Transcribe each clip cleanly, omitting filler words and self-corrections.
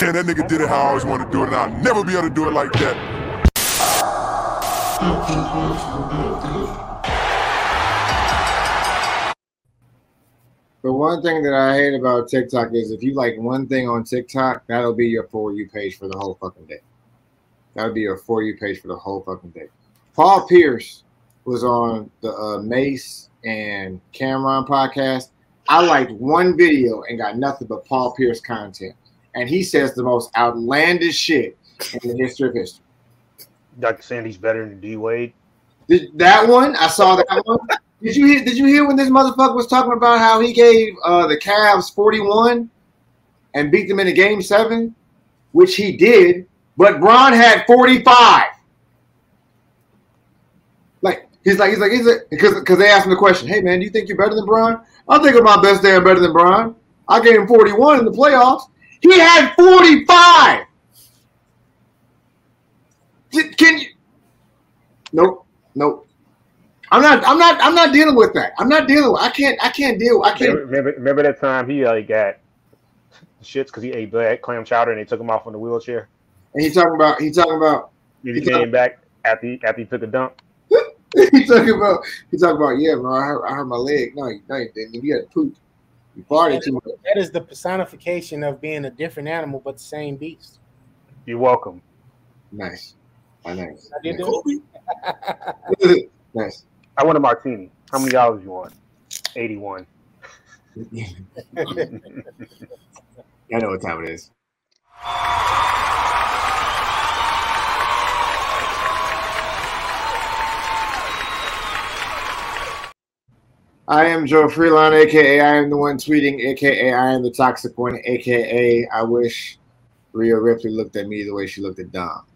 Damn, that nigga did it how I always wanted to do it, and I'll never be able to do it like that. The one thing that I hate about TikTok is if you like one thing on TikTok, that'll be your For You page for the whole fucking day. That'll be your For You page for the whole fucking day. Paul Pierce was on the Mace and Cameron podcast. I liked one video and got nothing but Paul Pierce content. And he says the most outlandish shit in the history of history. Dr. Sandy's better than D-Wade. That one? I saw that one. Did you hear when this motherfucker was talking about how he gave the Cavs 41 and beat them in a Game 7? Which he did, but Bron had 45. He's like, because they asked him the question, hey man, do you think you're better than Bron? I think of my best damn better than Bron. I gave him 41 in the playoffs. He had 45. Can you? Nope. I'm not dealing with that. I'm not dealing with. I can't deal. I can't. Remember that time he got shits because he ate black clam chowder and they took him off on the wheelchair. And he talking about. He came back after he took a dump. He talking about. Yeah, bro. I hurt my leg. No, you didn't. You had to poop. That is the personification of being a different animal but the same beast. You're welcome. Nice. Nice. I did it. Nice. I want a martini. How many dollars you want? 81. I know what time it is. I am Joe Freelon, a.k.a. I am the one tweeting, a.k.a. I am the toxic one, a.k.a. I wish Rhea Ripley looked at me the way she looked at Dom.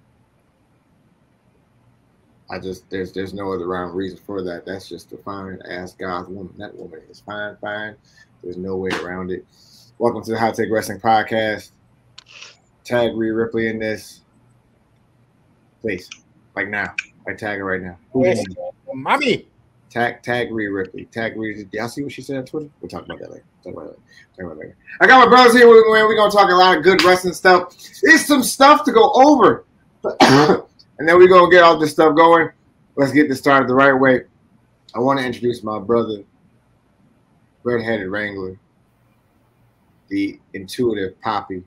There's no other rhyme reason for that. That's just a fine-ass God's woman. That woman is fine. There's no way around it. Welcome to the Hot Take Wrestling Podcast. Tag Rhea Ripley in this. Please. Like now. I tag her right now. Yes, mommy. Tag Rhea Ripley. Tag Rhea. Y'all see what she said on Twitter? We'll talk about that later. I got my brothers here. We're going to talk a lot of good wrestling stuff. There's some stuff to go over. And then we're going to get all this stuff going. Let's get this started the right way. I want to introduce my brother, Redheaded Wrangler, the intuitive Poppy,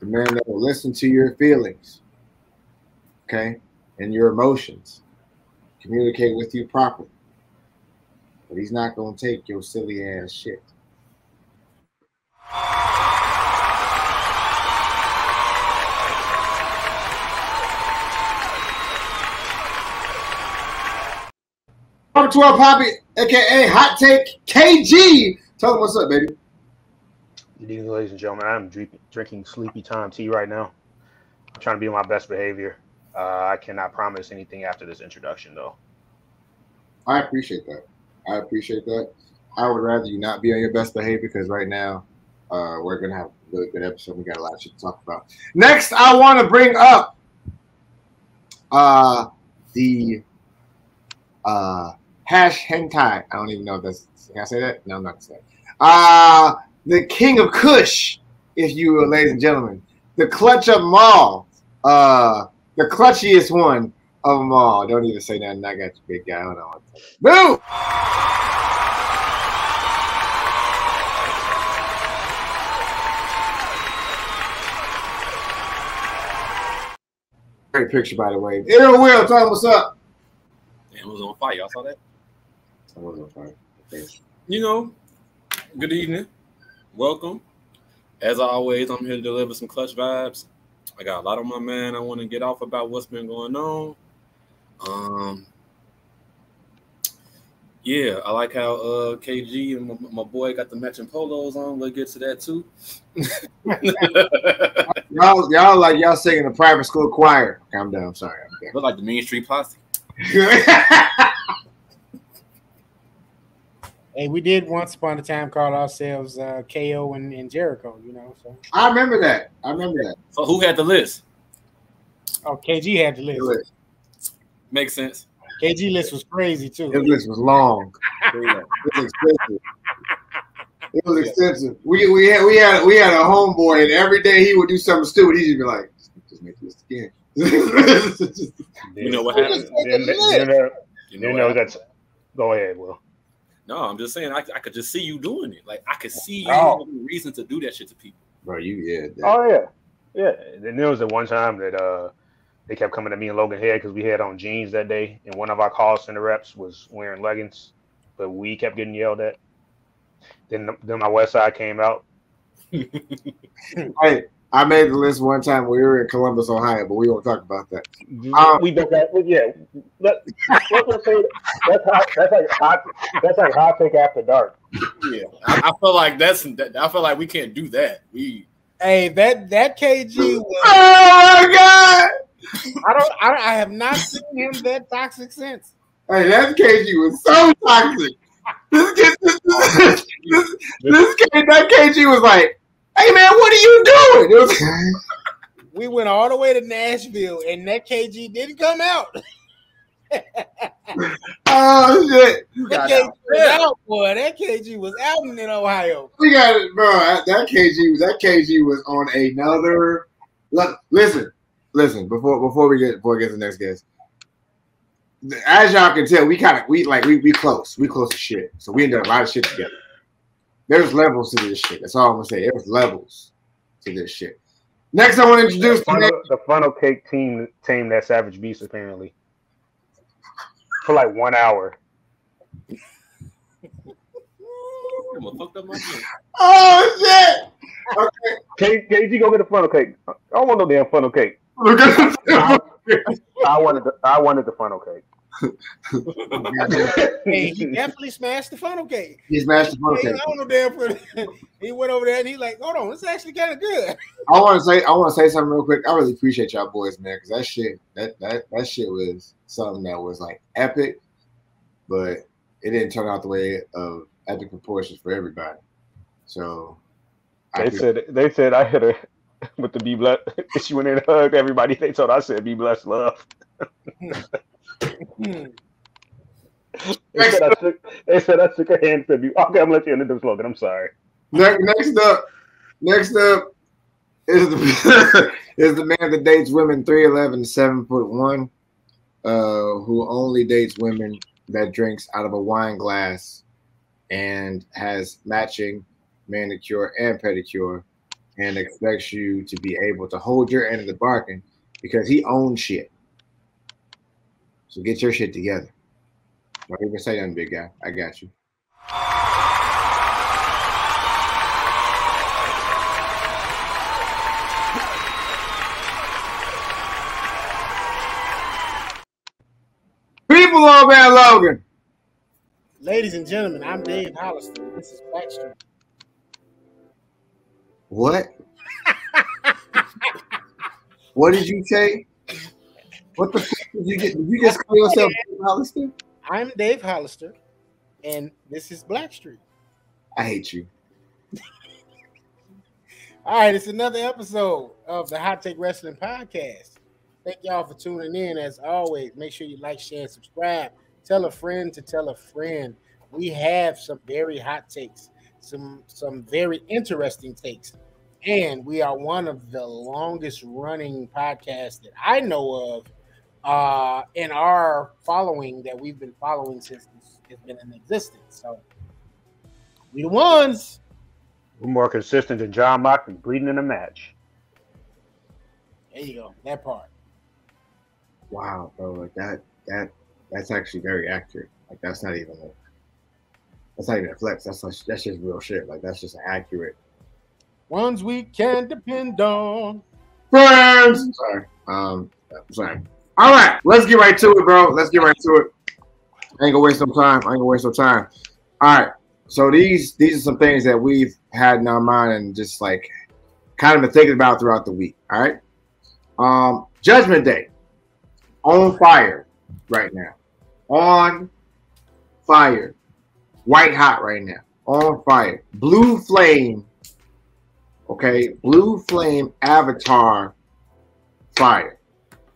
the man that will listen to your feelings, okay, and your emotions, communicate with you properly. But he's not going to take your silly ass shit. Number 12, Poppy, a.k.a. Hot Take KG. Tell them what's up, baby. Good evening, ladies and gentlemen. I'm drinking Sleepy Time tea right now. I'm trying to be on my best behavior. I cannot promise anything after this introduction, though. I appreciate that. I would rather you not be on your best behavior because right now we're going to have a really good episode. We got a lot of shit to talk about. Next, I want to bring up the hash hentai. I don't even know if that's... Can I say that? No, I'm not going to say it. The King of Kush, if you will, ladies and gentlemen. The Clutch of Maul. The clutchiest one of them all. Don't even say nothing. I got you, big guy. I don't know. Boo! Great picture, by the way. It'll Will, tell him what's up. It was on fire. Y'all saw that? It was on fire. Thanks. You know, good evening. Welcome. As always, I'm here to deliver some clutch vibes. I got a lot on my mind. I want to get off about what's been going on. Yeah, I like how KG and my boy got the matching polos on. We'll get to that too. y'all like y'all singing the private school choir. Calm down. Sorry. I look like the Mean Street Posse. Hey, we did once upon a time call ourselves KO and Jericho, you know. So I remember that. So who had the list? Oh, KG had the list. Makes sense. KG list was crazy too. His list was long. It was expensive. It was extensive. We had a homeboy, and every day he would do something stupid. He'd be like, "Just make this again." You know what happened? You know that's. Go ahead, Will. No, I'm just saying I could just see you doing it. Like I could see you having a reason to do that shit to people. Bro, And there was the one time that they kept coming to me and Logan Head because we had on jeans that day, and one of our call center reps was wearing leggings, but we kept getting yelled at. Then my West Side came out. Hey, I made the list one time. We were in Columbus, Ohio, but we won't talk about that. We did that. Yeah, that's like hot take after dark. Yeah, I feel like I feel like we can't do that. That KG was. Oh my God! I have not seen him that toxic since. Hey, that KG was so toxic. That KG was like, "Hey man, what are you doing?" We went all the way to Nashville, and that KG didn't come out. Oh shit! That KG was out in Ohio. We got it, bro. That KG was on another. Listen. Before we get to the next guest. As y'all can tell, we close to shit. So we ended up a lot of shit together. There's levels to this shit. That's all I'm gonna say. There's levels to this shit. Next, I want to introduce the funnel cake team that Savage Beast apparently for like 1 hour. Oh shit! Okay, KG, go get a funnel cake. I don't want no damn funnel cake. I wanted the funnel cake. Hey, he definitely smashed the funnel cake. He went over there and he like, hold on, this is actually kind of good. I want to say something real quick. I really appreciate y'all boys, man, because that shit was something that was like epic, but it didn't turn out the way of epic proportions for everybody. So they said I hit a. With the be blessed, she went in and hugged everybody. They told her, I said, "Be blessed, love." they said I took her hand to be. Okay, I'm letting you into the slogan. I'm sorry. Next up is the man that dates women 3'11", 7'1", who only dates women that drinks out of a wine glass and has matching manicure and pedicure. And expects you to be able to hold your end of the bargain because he owns shit. So get your shit together. Don't even say nothing, big guy. I got you. People over there, Logan. Ladies and gentlemen, I'm Dave Hollister. This is Blackstreet. What? What did you say? What the fuck did you get? Did you just call yourself Dave Hollister? I'm Dave Hollister, and this is Blackstreet. I hate you. All right, it's another episode of the Hot Take Wrestling Podcast. Thank y'all for tuning in. As always, make sure you like, share, and subscribe. Tell a friend to tell a friend. We have some very hot takes. Some very interesting takes, and we are one of the longest running podcasts that I know of in our following that we've been following since it's been in existence. So we the ones. We're more consistent than John Moxley bleeding in a match. There you go, that part. Wow, bro, like that's actually very accurate. Like that's not even a flex. That's just real shit. Like that's just accurate. Ones we can depend on. Friends. Sorry. Sorry. All right. Let's get right to it, bro. Let's get right to it. I ain't gonna waste no time. All right. So these are some things that we've had in our mind and just like kind of been thinking about throughout the week. All right. Judgment Day on fire right now. On fire. White hot right now, on fire. Blue flame, okay? Blue flame avatar fire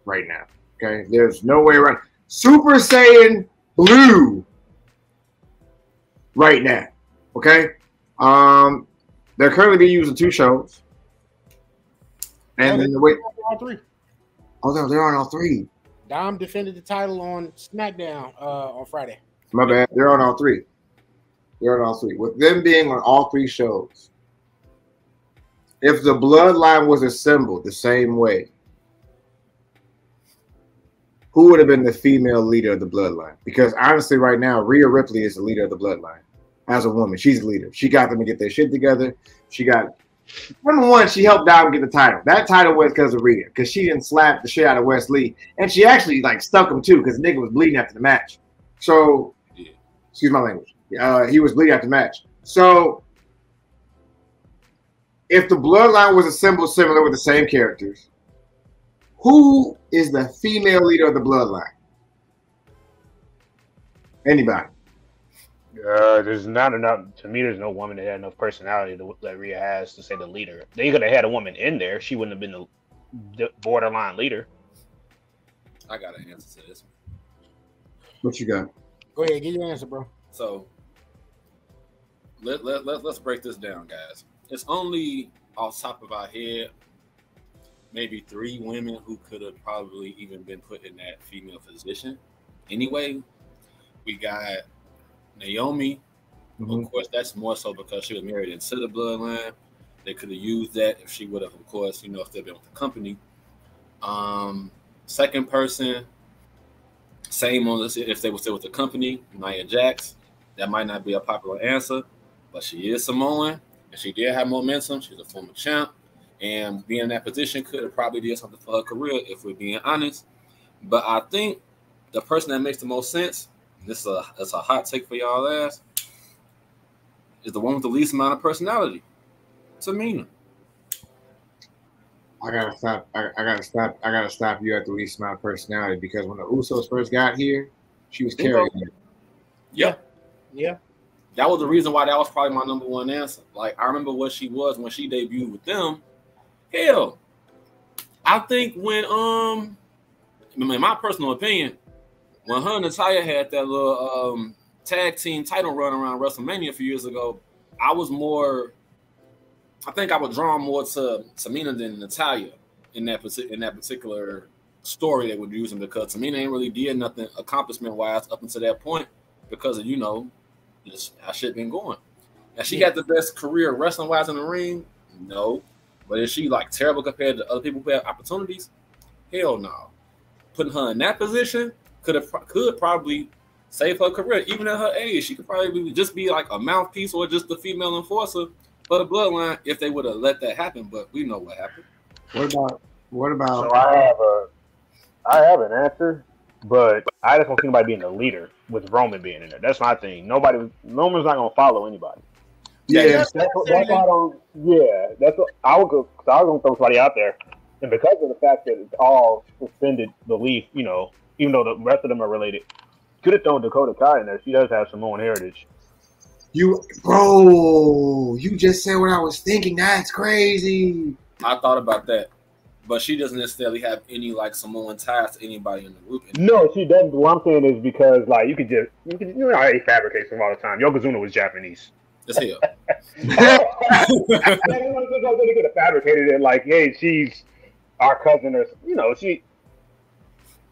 right now, okay? There's no way around. Super Saiyan blue right now, okay? They're currently being used in 2 shows. And then the way all 3. Oh, no, they're on all 3. Dom defended the title on SmackDown on Friday. My bad. They're on all 3. They're on all 3. With them being on all 3 shows, if the bloodline was assembled the same way, who would have been the female leader of the bloodline? Because honestly, right now, Rhea Ripley is the leader of the bloodline. As a woman, she's the leader. She got them to get their shit together. She got... Number one, she helped Dom get the title. That title was because of Rhea, because she didn't slap the shit out of Wes Lee, and she actually like stuck him too, because the nigga was bleeding after the match. So, excuse my language. He was bleeding after the match. So, if the bloodline was assembled similar with the same characters, who is the female leader of the bloodline? Anybody? There's not enough. To me, there's no woman that had enough personality that Rhea has to say the leader. They could have had a woman in there. She wouldn't have been the borderline leader. I got an answer to this one. What you got? Go ahead, give your answer, bro. So let's break this down, guys. It's only off top of our head, maybe 3 women who could have probably even been put in that female position. Anyway, we got Naomi, of course, that's more so because she was married into the bloodline. They could have used that if she would have, of course, you know, if they'd been with the company. Second person, same on this, if they were still with the company, Nia Jax. That might not be a popular answer, but she is Samoan, and she did have momentum. She's a former champ, and being in that position could have probably did something for her career, if we're being honest. But I think the person that makes the most sense, it's a hot take for y'all ass, is the one with the least amount of personality. Tamina. I gotta stop you at the least amount of personality, because when the Usos first got here, she was carrying it. Yeah. Yeah. That was the reason why that was probably my #1 answer. Like, I remember what she was when she debuted with them. Hell, I think when in my personal opinion, when her and Natalya had that little tag team title run around WrestleMania a few years ago, I was drawn more to Tamina than Natalya in that particular story they were using, because Tamina ain't really did nothing accomplishment-wise up until that point because of, you know, just how shit been going. Now, she got the best career wrestling-wise in the ring? No. But is she, like, terrible compared to other people who have opportunities? Hell no. Putting her in that position could probably save her career. Even at her age, she could probably just be like a mouthpiece or just the female enforcer for the bloodline if they would have let that happen. But we know what happened. What about? So I have an answer, but I just don't think about being the leader with Roman being in there. That's my thing. Roman's not gonna follow anybody. Yeah, that's why I don't. Yeah, that's what I would go. So I was gonna throw somebody out there, and because of the fact that it's all suspended belief, you know, even though the rest of them are related. Could have thrown Dakota Kai in there. She does have Samoan heritage. You just said what I was thinking. That's crazy. I thought about that. But she doesn't necessarily have any, like, Samoan ties to anybody in the group. No, she doesn't. What I'm saying is because, like, you already fabricate them all the time. Yokozuna was Japanese. That's hell. They could have fabricated it like, hey, she's our cousin or, you know, she...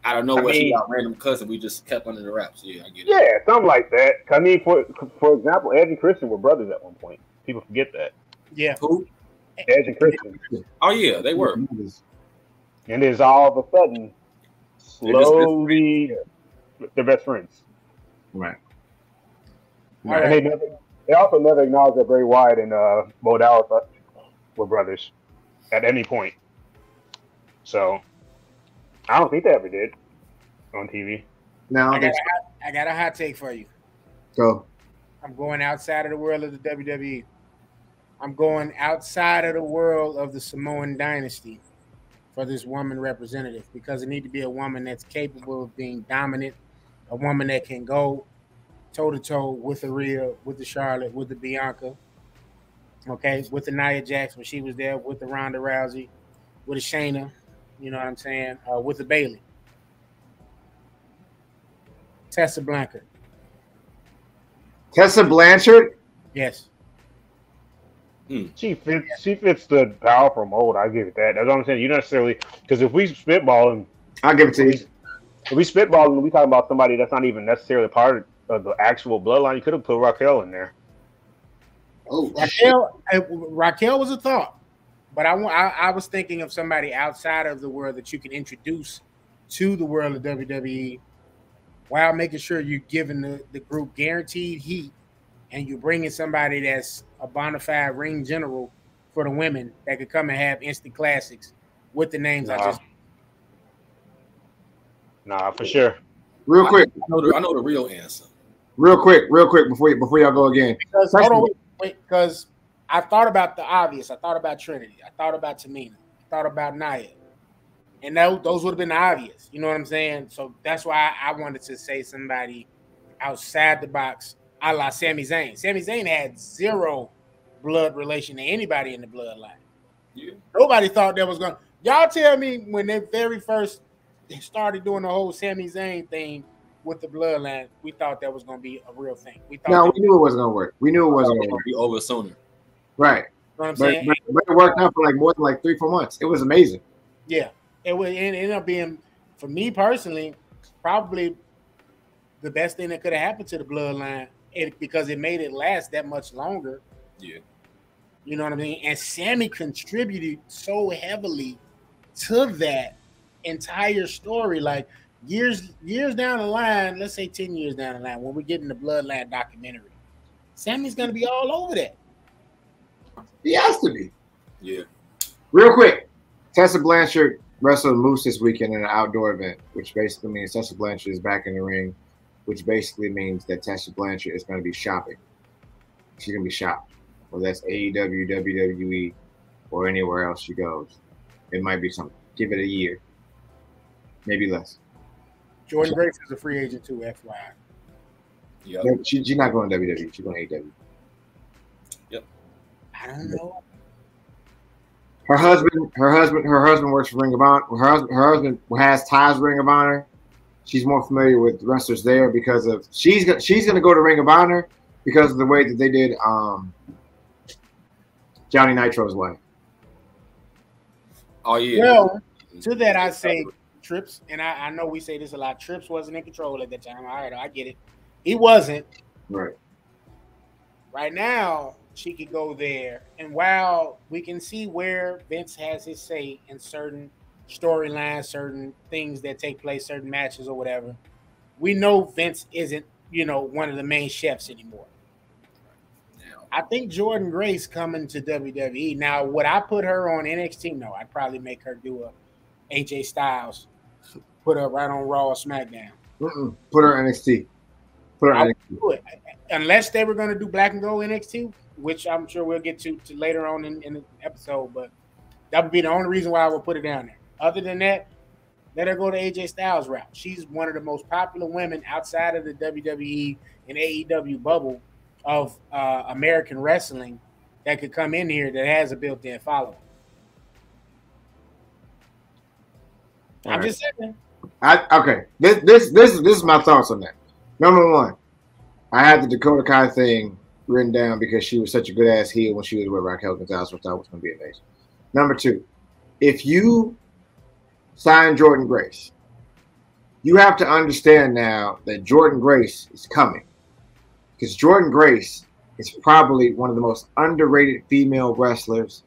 I don't know what she got random cousin. We just kept under the wraps. Yeah, I get it. Yeah, something like that. I mean, for example, Edge and Christian were brothers at one point. People forget that. Yeah. Who? Edge and Christian. Oh, yeah, they were. And it's all of a sudden, slowly, they're best friends. Right. Right. And they also never acknowledged that Bray Wyatt and Bo Dallas were brothers at any point. So... I don't think they ever did on TV. No, I got a hot take for you. Go. I'm going outside of the world of the WWE. I'm going outside of the world of the Samoan dynasty for this woman representative, because it need to be a woman that's capable of being dominant, a woman that can go toe-to-toe with the Rhea, with the Charlotte, with the Bianca, okay, with the Nia Jax when she was there, with the Ronda Rousey, with the Shayna. You know what I'm saying? With the Bailey, Tessa Blanchard. Yes. She fits the powerful mold. I give it that. That's what I'm saying. You don't necessarily, because if we spitballing, I'll give it to you. If we spitballing, we talking about somebody that's not even necessarily part of the actual bloodline. You could have put Raquel in there. Oh, Raquel was a thought, but I was thinking of somebody outside of the world that you can introduce to the world of WWE while making sure you're giving the group guaranteed heat, and you're bringing somebody that's a bona fide ring general for the women that could come and have instant classics with the names I just. Nah, for sure. Real quick, I know the real answer. Real quick, before y'all go again. Because, hold on, wait, because I thought about the obvious. I thought about Trinity. I thought about Tamina. I thought about Nia. And those would have been the obvious. You know what I'm saying? So that's why I wanted to say somebody outside the box, a la Sami Zayn. Sami Zayn had zero blood relation to anybody in the bloodline. Yeah. Nobody thought that was going to. Y'all tell me when they very first started doing the whole Sami Zayn thing with the bloodline, we thought that was going to be a real thing. We knew it wasn't going to work. We knew it wasn't going to work. We over sooner. Right. You know what I'm saying? But it worked out for like more than like 3-4 months. It was amazing. Yeah. It ended up being, for me personally, probably the best thing that could have happened to the bloodline, because it made it last that much longer. Yeah. You know what I mean? And Sami contributed so heavily to that entire story. Like, years down the line, let's say 10 years down the line, when we're getting the Bloodline documentary, Sammy's going to be all over that. He has to be. Yeah. Real quick, Tessa Blanchard wrestled Moose this weekend in an outdoor event, which basically means Tessa Blanchard is back in the ring, which basically means that Tessa Blanchard is going to be shopping. She's going to be shopped. Whether that's AEW, WWE, or anywhere else she goes. It might be something. Give it a year. Maybe less. Jordynne Grace is a free agent too, FYI. Yep. No, she's not going to WWE. She's going to AEW. Yep. I don't know. Her husband works for Ring of Honor. Her husband has ties with Ring of Honor. She's more familiar with wrestlers there because of she's going to go to Ring of Honor because of the way that they did Johnny Nitro's wife. Oh yeah. Well, to that I say. Trips, and I know we say this a lot, Trips wasn't in control at that time. All right, I get it. He wasn't. Right. Right now, she could go there, and while we can see where Vince has his say in certain storylines, certain things that take place, certain matches or whatever, we know Vince isn't, you know, one of the main chefs anymore. Now, I think Jordynne Grace coming to WWE. Now, would I put her on NXT? No, I'd probably make her do a AJ Styles. Put her right on Raw or SmackDown. Put her NXT. Put her NXT. Unless they were going to do Black and Gold NXT, which I'm sure we'll get to later on in the episode, but that would be the only reason why I would put her down there. Other than that, let her go to AJ Styles route. She's one of the most popular women outside of the WWE and AEW bubble of American wrestling that could come in here that has a built-in following. I'm right. Just saying. Okay. This is my thoughts on that. Number one, I had the Dakota Kai thing written down because she was such a good ass heel when she was with Raquel Gonzalez, which I thought was going to be amazing. Number two, if you sign Jordynne Grace, you have to understand now that Jordynne Grace is coming, because Jordynne Grace is probably one of the most underrated female wrestlers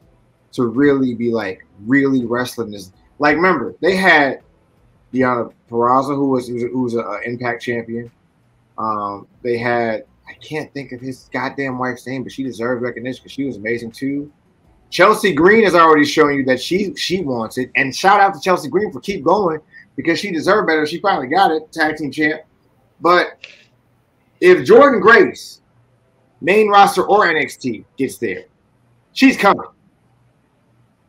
to really be like really wrestling this. Like, remember, they had Deonna Purrazza, who was an Impact champion. They had, I can't think of his goddamn wife's name, but she deserved recognition because she was amazing too. Chelsea Green is already showing you that she wants it. And shout out to Chelsea Green for keep going, because she deserved better. She finally got it, tag team champ. But if Jordynne Grace, main roster or NXT, gets there, she's coming.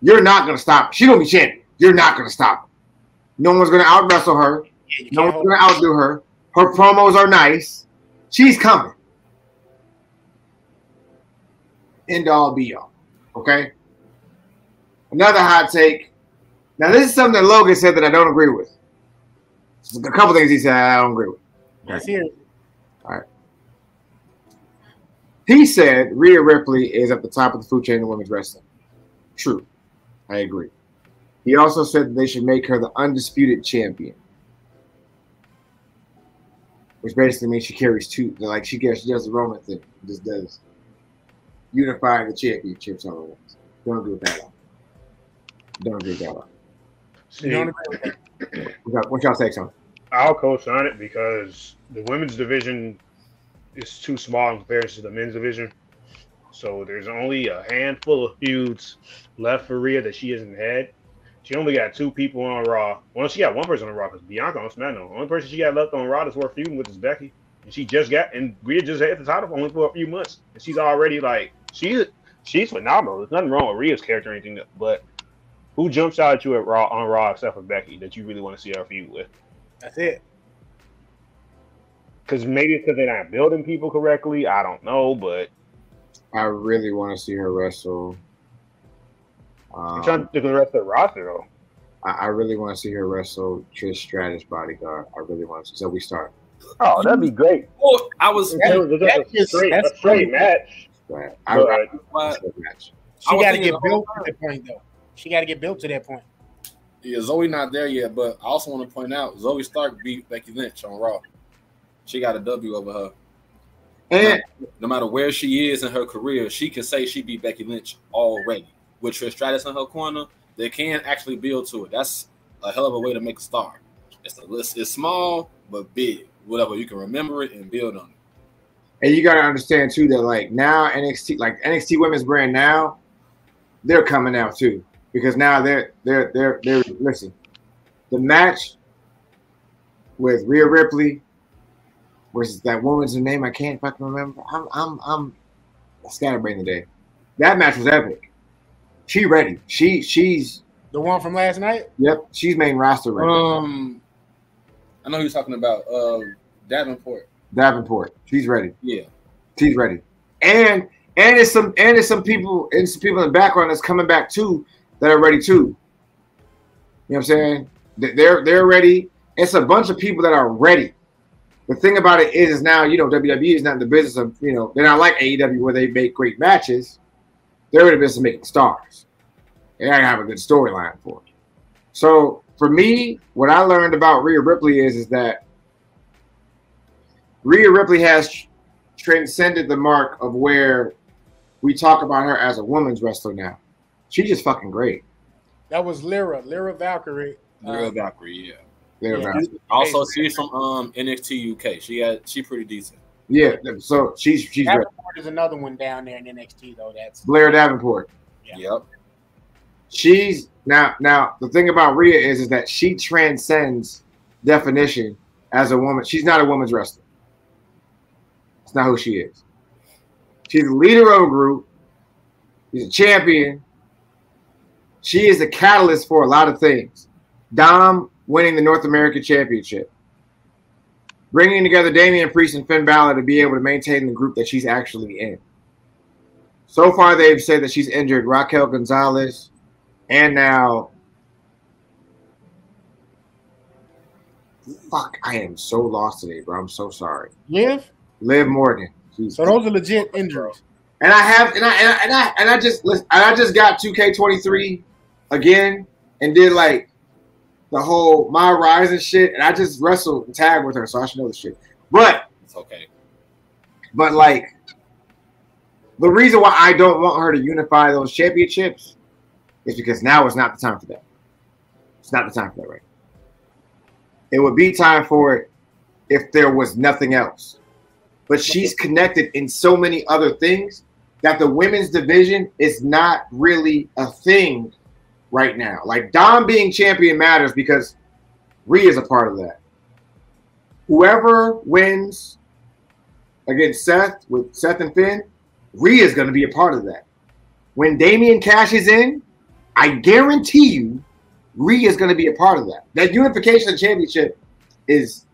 You're not going to stop her. She's going to be champion. You're not going to stop her. No one's going to out-wrestle her. Yeah, no one's going to outdo her. Her promos are nice. She's coming. End all, be all. Okay? Another hot take. Now, this is something that Logan said that I don't agree with. There's a couple things he said I don't agree with. Let's hear it. All right. He said Rhea Ripley is at the top of the food chain in women's wrestling. True. I agree. He also said that they should make her the undisputed champion, which basically means she carries two. Like she does the Roman thing. Just does unify the championships all at once. Don't agree with that. Don't agree with that. What y'all say, son? I'll co-sign it because the women's division is too small in comparison to the men's division. So there's only a handful of feuds left for Rhea that she hasn't had. She only got two people on Raw. Well, she got one person on Raw because Bianca on SmackDown. The only person she got left on Raw that's worth feuding with is Becky. And she just got, and Rhea just had the title only for a few months. And she's already like, she's phenomenal. There's nothing wrong with Rhea's character or anything, but who jumps out at you at Raw, on Raw except for Becky that you really want to see her feud with? That's it. Because maybe it's because they're not building people correctly. I don't know, but I really want to see her wrestle. I'm trying to think of the rest of the roster, though. I really want to see her wrestle Trish Stratus' bodyguard. I really want to see. So we start. Oh, that'd be great. Well, I was that's a great match. She got to get built to that point, though. She got to get built to that point. Yeah, Zoe not there yet, but I also want to point out Zoe Stark beat Becky Lynch on Raw. She got a W over her. And no matter where she is in her career, she can say she beat Becky Lynch already. With Trish Stratus in her corner, they can actually build to it. That's a hell of a way to make a star. It's small but big. Whatever, you can remember it and build on it. And you gotta understand too that like now NXT, like NXT women's brand now, they're coming out too. Because now they're listen. The match with Rhea Ripley versus that woman's name I can't fucking remember. I'm scatterbrained today. That match was epic. She ready. She's the one from last night. Yep, she's main roster ready. I know you're talking about Davenport. Davenport. She's ready. Yeah, she's ready. And it's some people in the background that's coming back too. That are ready too. You know what I'm saying? They're ready. It's a bunch of people that are ready. The thing about it is now, you know, WWE is not in the business of, you know, they're not like AEW where they make great matches. They're in the business of making stars. They gotta have a good storyline for it. So for me, what I learned about Rhea Ripley is that Rhea Ripley has transcended the mark of where we talk about her as a women's wrestler now. She's just fucking great. That was Lyra Valkyrie. Lyra Valkyrie, yeah. Lyra Valkyrie. Also, she's from NXT UK. She pretty decent. Yeah, so she's Davenport ready. Is another one down there in NXT though. That's Blair Davenport. Yeah. Yep. She's now the thing about Rhea is that she transcends definition as a woman. She's not a woman's wrestler. It's not who she is. She's a leader of a group. She's a champion. She is the catalyst for a lot of things. Dom winning the North American Championship. Bringing together Damian Priest and Finn Balor to be able to maintain the group that she's actually in. So far, they've said that she's injured Raquel Gonzalez and now... Fuck, I am so lost today, bro. I'm so sorry. Liv Morgan. Jeez. So those are legit injuries. And I have, and I just got 2K23 again and did like the whole My Rise and shit. And I just wrestled and tagged with her, so I should know this shit. But it's okay. But like the reason why I don't want her to unify those championships is because now it's not the time for that. It's not the time for that, right? It would be time for it if there was nothing else. But she's connected in so many other things that the women's division is not really a thing right now. Like Dom being champion matters because Rhea is a part of that. Whoever wins against Seth, with Seth and Finn, Rhea is going to be a part of that. When Damian cashes in, I guarantee you Rhea is going to be a part of that. That unification of championship is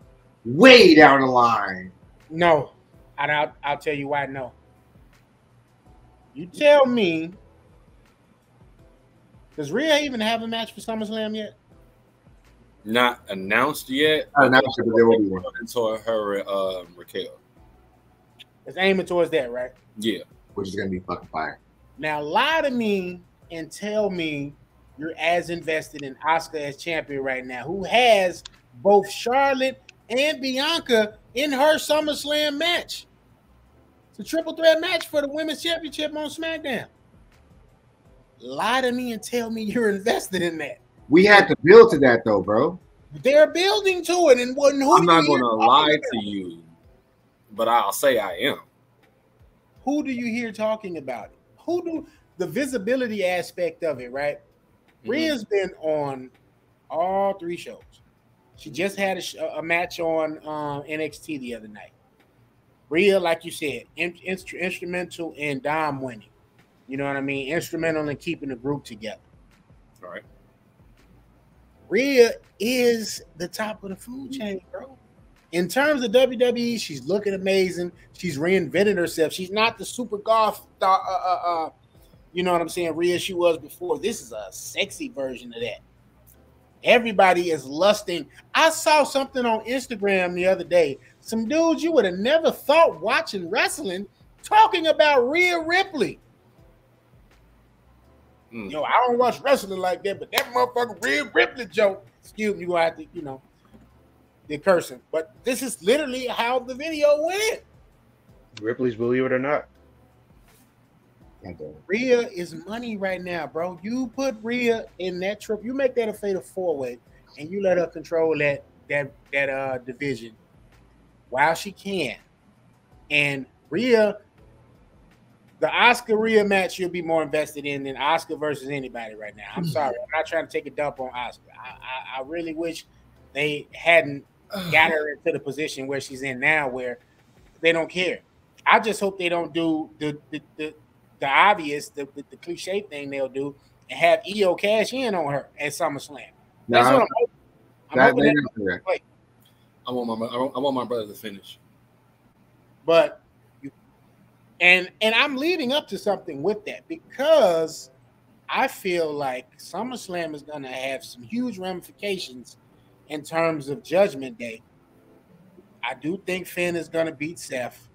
way down the line. No. And I'll tell you why. No, you tell me. Does Rhea even have a match for SummerSlam yet? Not announced yet. Announced, but there will be one. Until her Raquel. It's aiming towards that, right? Yeah. Which is going to be fucking fire. Now, lie to me and tell me you're as invested in Asuka as champion right now, who has both Charlotte and Bianca in her SummerSlam match. It's a triple threat match for the women's championship on SmackDown. Lie to me and tell me you're invested in that. We had to build to that, though, bro. They're building to it, and who I'm not going to lie to you, but I'll say I am. Who do you hear talking about it? Who do the visibility aspect of it, right? Mm-hmm. Rhea's been on all three shows. She just had a match on NXT the other night. Rhea, like you said, instrumental in Dom winning. You know what I mean? Instrumental in keeping the group together. All right. Rhea is the top of the food chain, bro. In terms of WWE, she's looking amazing. She's reinvented herself. She's not the super goth, you know what I'm saying, Rhea she was before. This is a sexy version of that. Everybody is lusting. I saw something on Instagram the other day. Some dudes you would have never thought watching wrestling talking about Rhea Ripley. Yo, I don't watch wrestling like that, but that motherfucker Rhea Ripley joke. Excuse me, you have to, you know, the cursing. But this is literally how the video went. Ripley's, believe it or not. Rhea is money right now, bro. You put Rhea in that trip, you make that a fatal four-way, and you let her control that division while she can. And Rhea. The Asuka Rhea match you'll be more invested in than Asuka versus anybody right now. I'm sorry. I'm not trying to take a dump on Asuka. I really wish they hadn't got her into the position where she's in now where they don't care. I just hope they don't do the obvious, the cliche thing they'll do and have EO cash in on her at SummerSlam. No, that's what I'm hoping. I want my brother to finish. But And I'm leading up to something with that because I feel like SummerSlam is going to have some huge ramifications in terms of Judgment Day. I do think Finn is going to beat Seth.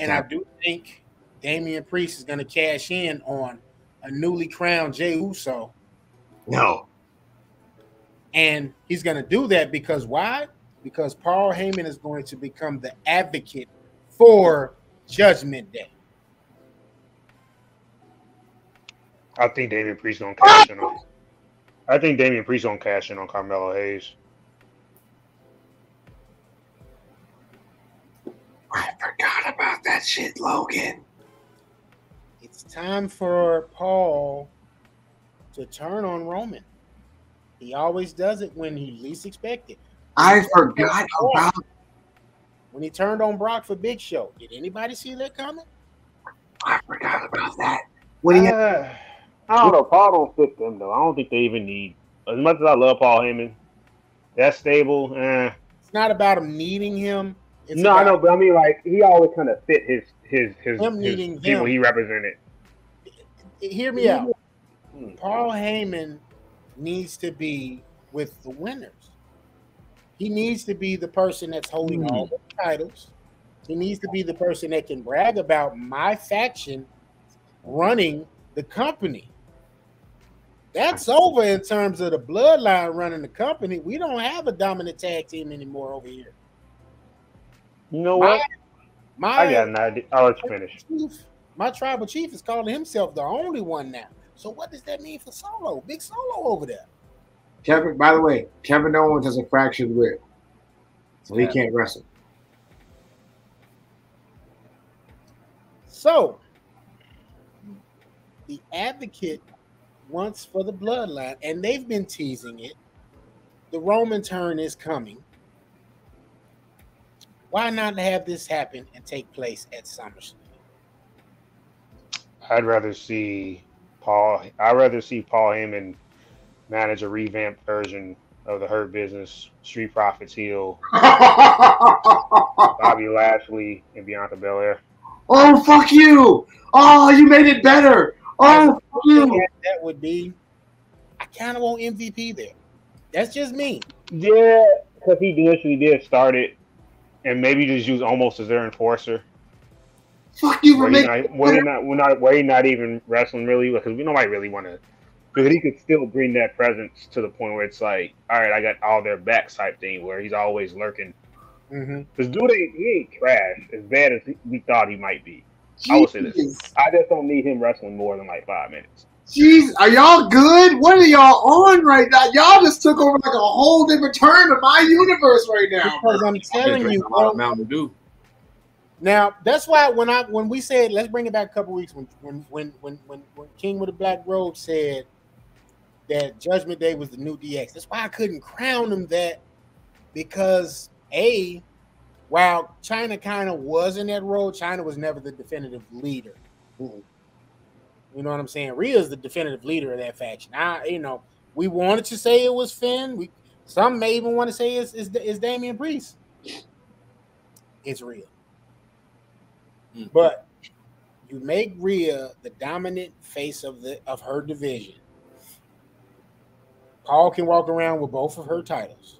And I do think Damian Priest is going to cash in on a newly crowned Jey Uso. No. And he's going to do that because why? Because Paul Heyman is going to become the advocate for Judgment Day. I think Damian Priest gonna cash in on. I think Damian Priest gonna cash in on Carmelo Hayes. I forgot about that shit, Logan. It's time for Paul to turn on Roman. He always does it when he least expected. I forgot about. When he turned on Brock for Big Show, did anybody see that coming? I forgot about that. I don't know. Paul don't fit them though. I don't think they even need. As much as I love Paul Heyman, that stable. It's not about him needing him. It's no, I know, but I mean, like he always kind of fit his people he represented. Hear me out. Paul Heyman needs to be with the winners. He needs to be the person that's holding all the titles. He needs to be the person that can brag about my faction running the company. That's over in terms of the bloodline running the company. We don't have a dominant tag team anymore over here. You know what? I got an idea. I'll let you finish. My tribal chief is calling himself the only one now. So what does that mean for Solo? Big Solo over there. Kevin, by the way, Kevin Owens has a fractured rib, so he can't wrestle. So, the advocate wants for the bloodline, and they've been teasing it. The Roman turn is coming. Why not have this happen and take place at SummerSlam? I'd rather see Paul Heyman manage a revamped version of the Hurt Business, Street Profits heel, Bobby Lashley, and Bianca Belair. Oh, fuck you! Oh, you made it better! Oh, fuck you! That would be... I kind of want MVP there. That's just me. Yeah, because he literally did start it, and maybe just use almost as their enforcer. Fuck you for making. We're not even wrestling really, because nobody really want to. Because he could still bring that presence to the point where it's like, all right, I got all their backs type thing, where he's always lurking. Mm-hmm. This dude ain't trash as bad as we thought he might be. Jesus. I would say this: I just don't need him wrestling more than like 5 minutes. Jeez, are y'all good? What are y'all on right now? Y'all just took over like a whole different turn to my universe right now. Because I'm telling you, bro. Now that's why when we said let's bring it back a couple weeks when King with the Black Robe said that Judgment Day was the new DX. That's why I couldn't crown him that, because while China kind of was in that role, China was never the definitive leader. Mm-mm. You know what I'm saying? Rhea's the definitive leader of that faction. We wanted to say it was Finn. Some may even want to say it's Damian Priest. It's Rhea. Mm-hmm. But you make Rhea the dominant face of her division. Paul can walk around with both of her titles.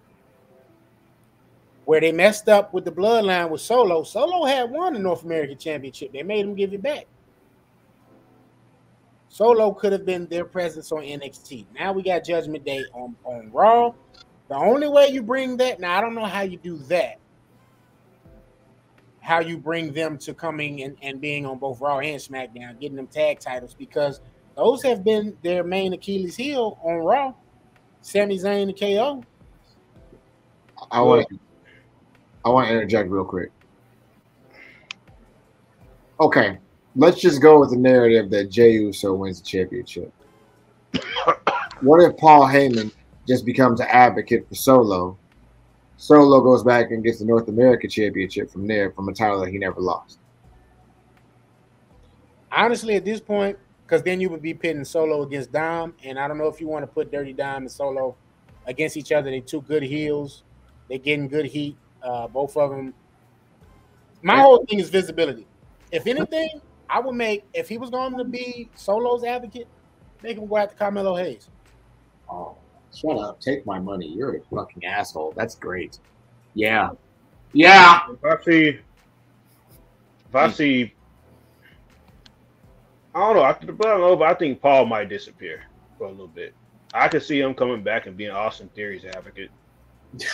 Where they messed up with the bloodline with Solo. Solo had won the North American Championship. They made him give it back. Solo could have been their presence on NXT. Now we got Judgment Day on Raw. The only way you bring that, now I don't know how you do that. How you bring them to coming and being on both Raw and SmackDown, getting them tag titles, because those have been their main Achilles heel on Raw. Sami Zayn and KO. I want to interject real quick. Okay, let's just go with the narrative that Jey Uso wins the championship. What if Paul Heyman just becomes an advocate for Solo? Solo goes back and gets the North America Championship from there, from a title that he never lost. Honestly, at this point, because then you would be pitting Solo against Dom, and I don't know if you want to put Dirty Dom and Solo against each other. They're two good heels. They're getting good heat, both of them. My whole thing is visibility. If anything, I would make, if he was going to be Solo's advocate, make him go after Carmelo Hayes. Oh, shut up. Take my money. You're a fucking asshole. That's great. Yeah. Yeah. If I see, I don't know. I think Paul might disappear for a little bit. I could see him coming back and being Austin Theory's advocate.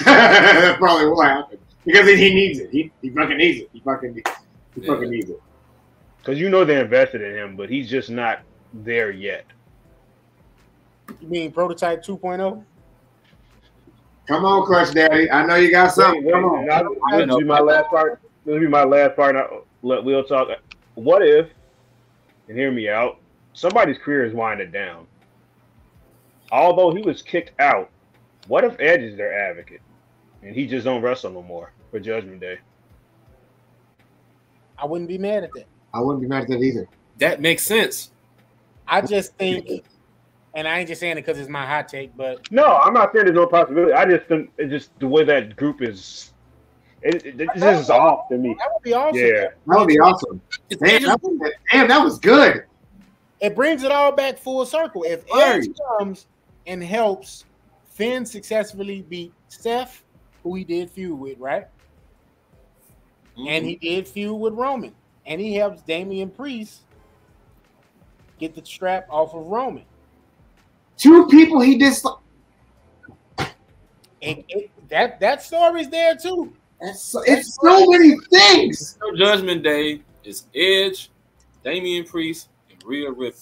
That's probably what happened, because he needs it. He fucking needs it. He fucking needs it. Because they're invested in him, but he's just not there yet. You mean Prototype 2.0? Come on, Crush Daddy. I know you got something. Come on. This will be my last part. We'll talk. What if, and hear me out, somebody's career is winding down. Although he was kicked out, what if Edge is their advocate and he just don't wrestle no more for Judgment Day? I wouldn't be mad at that. I wouldn't be mad at that either. That makes sense. I just think, and I ain't just saying it because it's my hot take, but no, I'm not saying there's no possibility. I just think it's just the way that group is. This is off to me. That would be awesome. Yeah, that would be awesome. Damn, that was good. It brings it all back full circle. If Edge comes and helps Finn successfully beat Seth, who he did feud with, right? Mm-hmm. And he did feud with Roman. And he helps Damian Priest get the strap off of Roman. Two people he disliked. That story's there too. It's so many things. So Judgment Day is Edge, Damian Priest, and Rhea Ripley.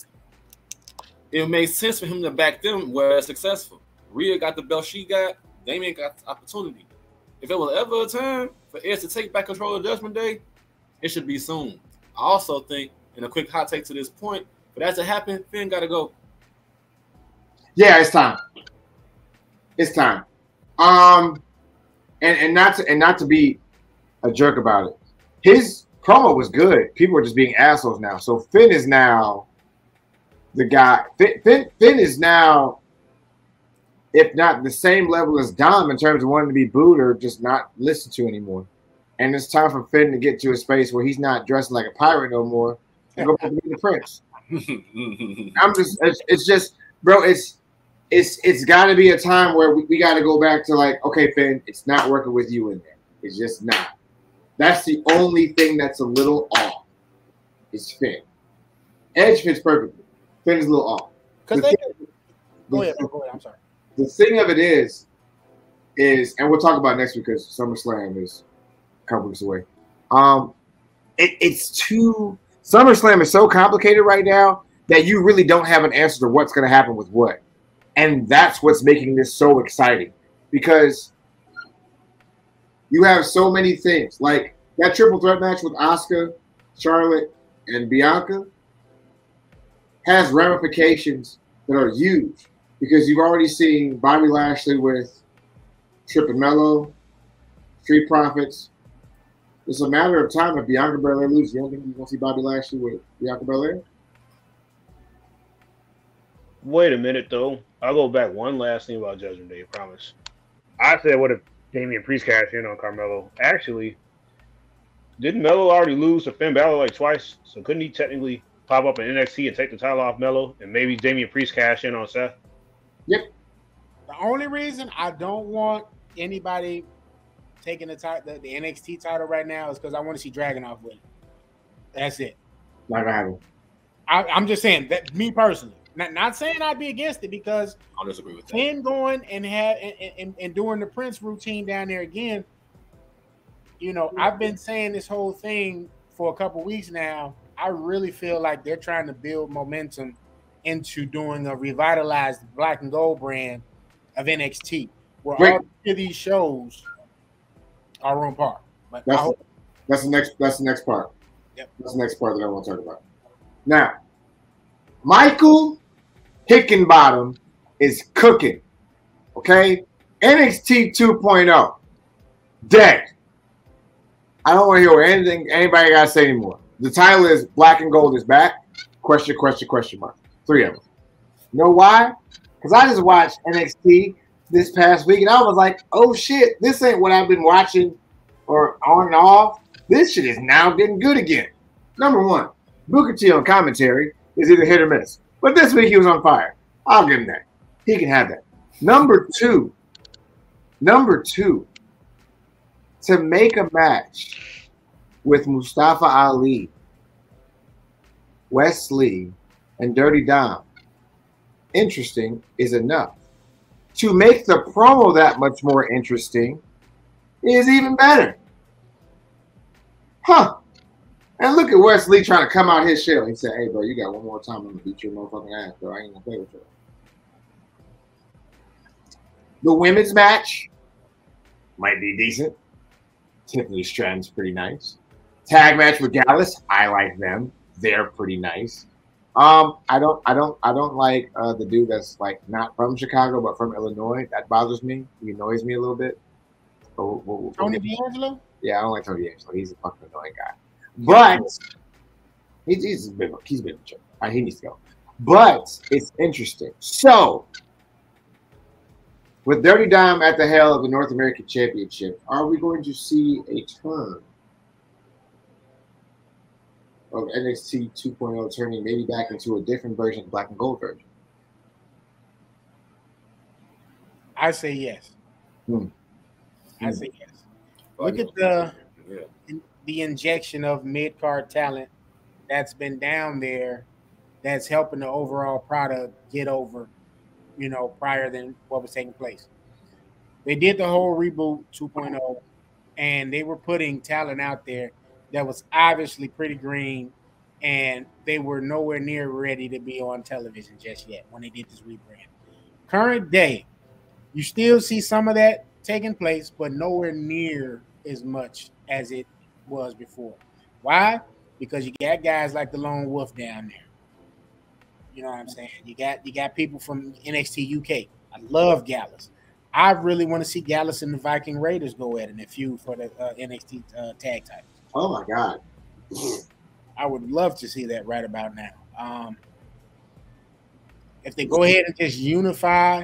It makes sense for him to back them where it's successful. Rhea got the belt she got. Damian got the opportunity. If it was ever a time for Edge to take back control of Judgment Day, it should be soon. I also think, in a quick hot take to this point, for that to happen, Finn got to go. Yeah, it's time. It's time. And not to be a jerk about it. His promo was good. People are just being assholes now. So Finn is now the guy. Finn is now, if not the same level as Dom in terms of wanting to be booed or just not listened to anymore. And it's time for Finn to get to a space where he's not dressing like a pirate no more and go back to be the prince. It's got to be a time where we got to go back to like, okay, Finn, it's not working with you in there. It's just not. That's the only thing that's a little off. is Finn. Edge fits perfectly. Finn is a little off. Go ahead. I'm sorry. The thing of it is, and we'll talk about it next week because SummerSlam is a couple weeks away. SummerSlam is so complicated right now that you really don't have an answer to what's going to happen with what. And that's what's making this so exciting, because you have so many things. Like that triple threat match with Asuka, Charlotte, and Bianca has ramifications that are huge, because you've already seen Bobby Lashley with Trip and Mello, Street Profits. It's a matter of time if Bianca Belair loses. You don't think you're going to see Bobby Lashley with Bianca Belair? Wait a minute, though. I'll go back one last thing about Judgment Day, I promise. I said, what if Damian Priest cashed in on Carmelo? Actually, didn't Mello already lose to Finn Balor like twice? So couldn't he technically pop up in NXT and take the title off Mello, and maybe Damian Priest cash in on Seth? Yep. The only reason I don't want anybody taking the NXT title right now is because I want to see Dragunov win. That's it. Not having. I'm just saying that, me personally. Not saying I'd be against it, because I'll disagree with that. Him going and doing the Prince routine down there again. You know, I've been saying this whole thing for a couple weeks now. I really feel like they're trying to build momentum into doing a revitalized black and gold brand of NXT, where all three of these shows are on par. But that's the next part. Yep. That's the next part that I want to talk about. Now, Michael Hickenbottom is cooking, okay? NXT 2.0, dead. I don't want to hear anything anybody got to say anymore. The title is Black and Gold is Back, question, question, question mark. Three of them. You know why? Because I just watched NXT this past week, and I was like, oh, shit, this ain't what I've been watching or on and off. This shit is now getting good again. Number one, Booker T on commentary is either hit or miss. But this week he was on fire. I'll give him that. He can have that. Number two, to make a match with Mustafa Ali, Wes Lee, and Dirty Dom interesting is enough. To make the promo that much more interesting is even better. Huh. And look at Wes Lee trying to come out his shell. He said, hey, bro, you got one more time, I'm going to beat your motherfucking ass, bro. I ain't going to play with you. The women's match might be decent. Tiffany Stratton's pretty nice. Tag match with Gallus, I like them. They're pretty nice. I don't like the dude that's like not from Chicago but from Illinois. That bothers me. He annoys me a little bit. Tony D'Angelo? Yeah, I don't like Tony D'Angelo. He's a fucking annoying guy. But he's been a jerk. He needs to go. But it's interesting. So with Dirty Dom at the hell of the North American Championship, are we going to see a turn of NXT 2.0 turning maybe back into a different version of Black and Gold version? I say yes. I say yes. Look at the injection of mid-card talent that's been down there that's helping the overall product get over, you know, prior than what was taking place. They did the whole reboot 2.0, and they were putting talent out there that was obviously pretty green, and they were nowhere near ready to be on television just yet when they did this rebrand. Current day, you still see some of that taking place, but nowhere near as much as it was before. Why? Because you got guys like the Lone Wolf down there. You know what I'm saying? You got people from NXT UK. I love Gallus. I really want to see Gallus and the Viking Raiders go at it in a feud for the NXT tag titles. Oh my God! I would love to see that right about now. If they go ahead and just unify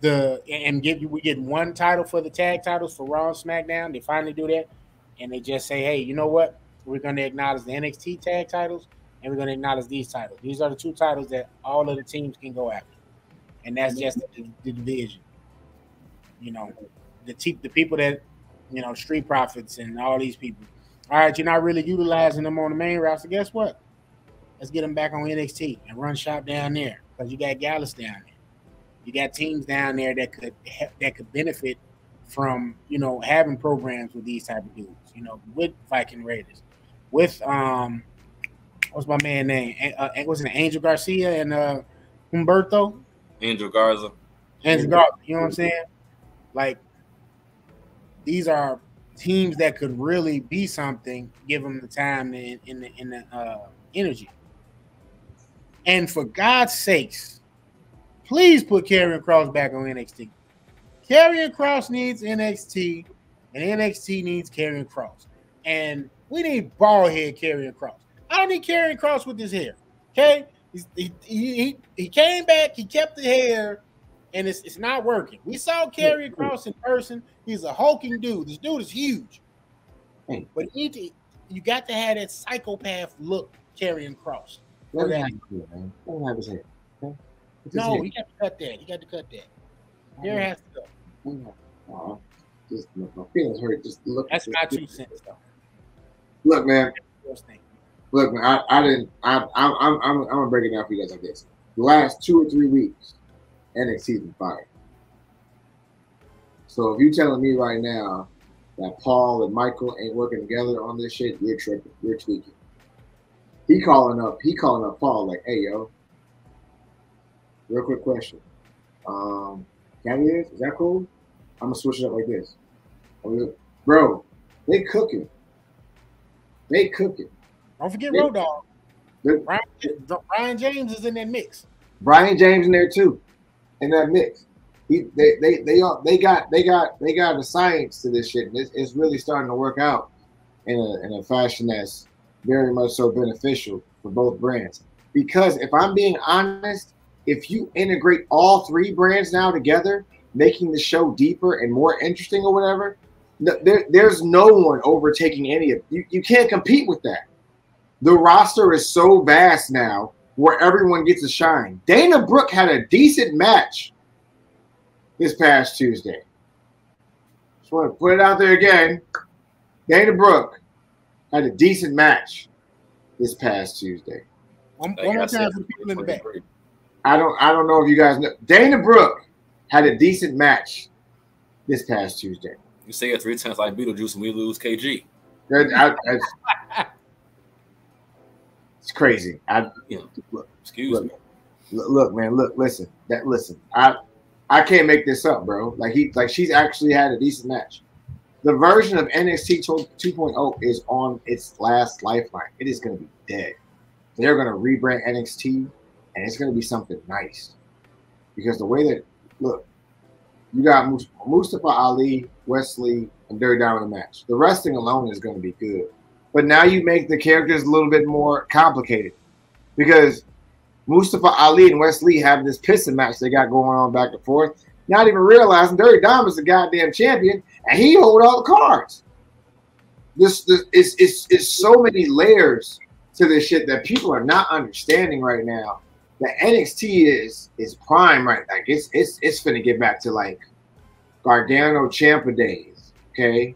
we get one title for the tag titles for Raw and SmackDown. They finally do that, and they just say, "Hey, you know what? We're going to acknowledge the NXT tag titles, and we're going to acknowledge these titles. These are the two titles that all of the teams can go after, and that's just the division. You know, the people that, you know, Street Profits and all these people." All right, you're not really utilizing them on the main roster. Guess what? Let's get them back on NXT and run shop down there, because you got Gallus down there. You got teams down there that could benefit from, you know, having programs with these type of dudes, you know, with Viking Raiders, with what's my man name? Wasn't it Angel Garcia and Humberto? Angel Garza. Angel Garza. You know what I'm saying? Like, these are teams that could really be something. Give them the time and in the energy. And for God's sakes, please put Karrion Kross back on NXT. Karrion Kross needs NXT, and NXT needs Karrion Kross. And we need bald head Karrion Kross. I don't need Karrion Kross with his hair. Okay, he came back, he kept the hair, and it's not working. We saw Karrion Kross in person. He's a hulking dude. This dude is huge, but you got to have that psychopath look, Karrion Kross. Don't have his hair, man. Don't have his hair. Okay? No, you got to cut that. You got to cut that. Hair has to go. Oh, just look, my feelings hurt. Just look. That's my 2 cents, though. Look, man. Look, man. I'm gonna break it down for you guys like this. The last 2 or 3 weeks, NXT's been fired. So if you're telling me right now that Paul and Michael ain't working together on this shit, you're tripping. You're tweaking. He calling up Paul like, hey, yo. Real quick question. Is that cool? I'm gonna switch it up like this. Bro, they cooking. Don't forget Road Dogg. Brian James is in that mix. Brian James in there too, in that mix. They got the science to this shit. And it's really starting to work out in a fashion that's very much so beneficial for both brands. Because if I'm being honest, if you integrate all 3 brands now together, making the show deeper and more interesting or whatever, there's no one overtaking any of you. You can't compete with that. The roster is so vast now where everyone gets a shine. Dana Brooke had a decent match this past Tuesday. Just want to put it out there again. Dana Brooke had a decent match this past Tuesday. One more time for the people in the back. I don't know if you guys know. Dana Brooke had a decent match this past Tuesday. You say it 3 times like Beetlejuice and we lose KG. It's crazy. Look, man, listen. I can't make this up, bro. She's actually had a decent match. The version of NXT 2.0 is on its last lifeline. It is gonna be dead. They're gonna rebrand NXT. And it's going to be something nice, because the way that, look, you got Mustafa Ali, Wes Lee, and Dirty Down in the match. The wrestling alone is going to be good. But now you make the characters a little bit more complicated, because Mustafa Ali and Wes Lee have this pissing match they got going on back and forth, not even realizing Dirty Dom is the goddamn champion, and he holds all the cards. It's so many layers to this shit that people are not understanding right now. The NXT is prime, right? Like it's finna get back to like Gargano Ciampa days, okay?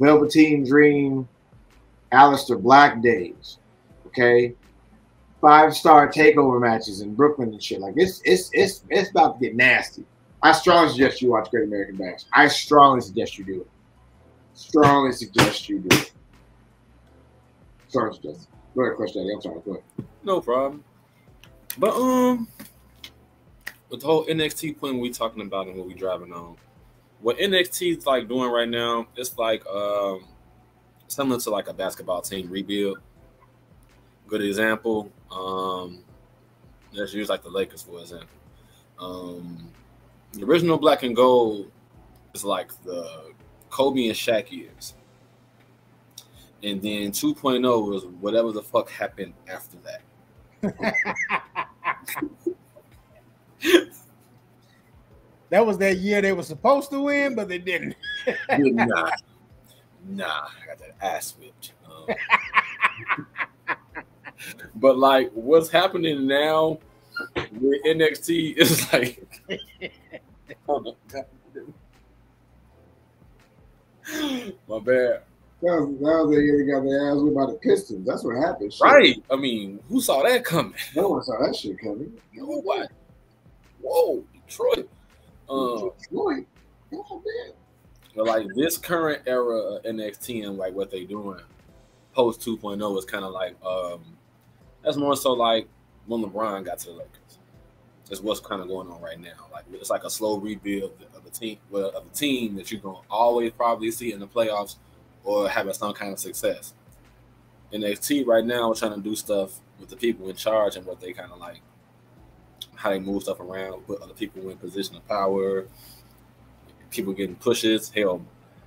Velveteen Dream, Aleister Black days, okay? 5-star takeover matches in Brooklyn and shit. Like it's about to get nasty. I strongly suggest you watch Great American Bash. I strongly suggest you do it. Strongly suggest you do it. Sorry, suggest. Go ahead, Crush Daddy. I'm sorry. Go ahead. No problem. But with the whole NXT point we talking about and what we driving on, what NXT's like doing right now, it's like similar to like a basketball team rebuild. Good example. Let's use like the Lakers for example. The original black and gold is like the Kobe and Shaq years, and then 2.0 was whatever the fuck happened after that. That was that year they were supposed to win, but they didn't. Nah, I got that ass whipped. But like, what's happening now with NXT is like, oh my God. My bad. Now they got their ass with by the Pistons. That's what happened. Shit. Right. I mean, who saw that coming? No one saw that shit coming. You know what? Whoa, Detroit. Detroit. Oh, man. But like this current era of NXT and like what they doing post 2.0 is kind of like that's more so like when LeBron got to the Lakers. That's what's kind of going on right now. Like it's like a slow rebuild of the team, well, of the team that you're gonna always probably see in the playoffs or having some kind of success. NXT right now, we're trying to do stuff with the people in charge and what they kind of like, how they move stuff around, put other people in position of power. People getting pushes. Hell,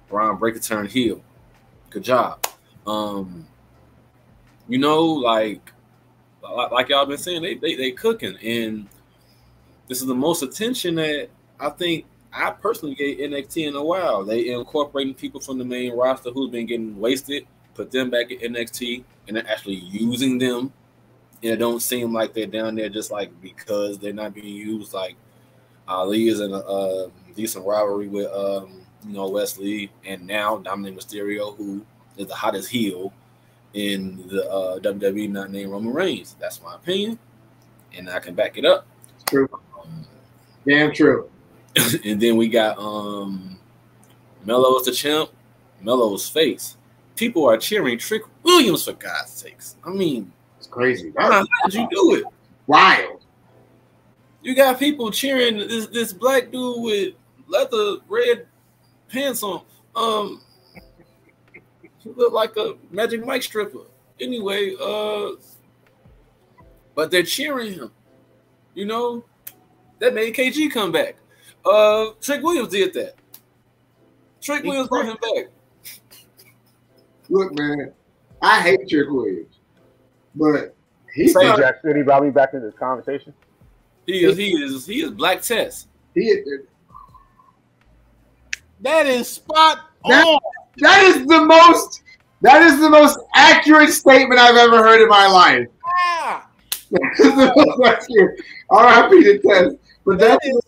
Bron Breakker turned heel. Good job. You know, like y'all been saying, they cooking, and this is the most attention that I think I personally gave NXT in a while. They incorporating people from the main roster who's been getting wasted, put them back at NXT, and they're actually using them. And it don't seem like they're down there just like because they're not being used. Like Ali is in a decent rivalry with you know, Wes Lee, and now Dominic Mysterio, who is the hottest heel in the WWE, not named Roman Reigns. That's my opinion, and I can back it up. It's true, damn true. And then we got Melo's the champ, Melo's face. People are cheering Trick Williams for God's sakes. I mean, it's crazy. How did you do it? Wild. You got people cheering this black dude with leather red pants on. He looked like a Magic Mike stripper. Anyway, but they're cheering him. You know, that made KG come back. Trick Williams did that. Trick Williams brought him back. Look, man, I hate Trick Williams, but he's Jack City brought me back into this conversation. He is Black Tess. He is. That is spot on. That is the most accurate statement I've ever heard in my life. Ah. R.I.P. to Tess. But that is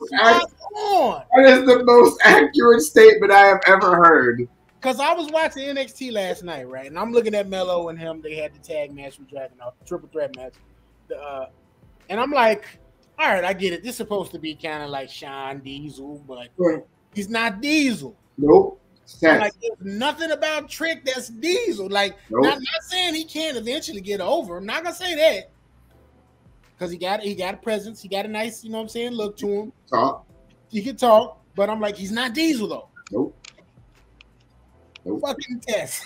the most accurate statement I have ever heard. Because I was watching NXT last night, right? And I'm looking at Melo and him. They had the tag match with Dragunov, triple threat match. And I'm like, all right, I get it. This is supposed to be kind of like Sean Diesel, but he's not Diesel. Nope. Like, there's nothing about Trick that's Diesel. Like, not saying he can't eventually get over. I'm not gonna say that because he got a presence. He got a nice, you know what I'm saying, look to him. Talk. He can talk, but I'm like, he's not Diesel though. Nope. Fucking Test.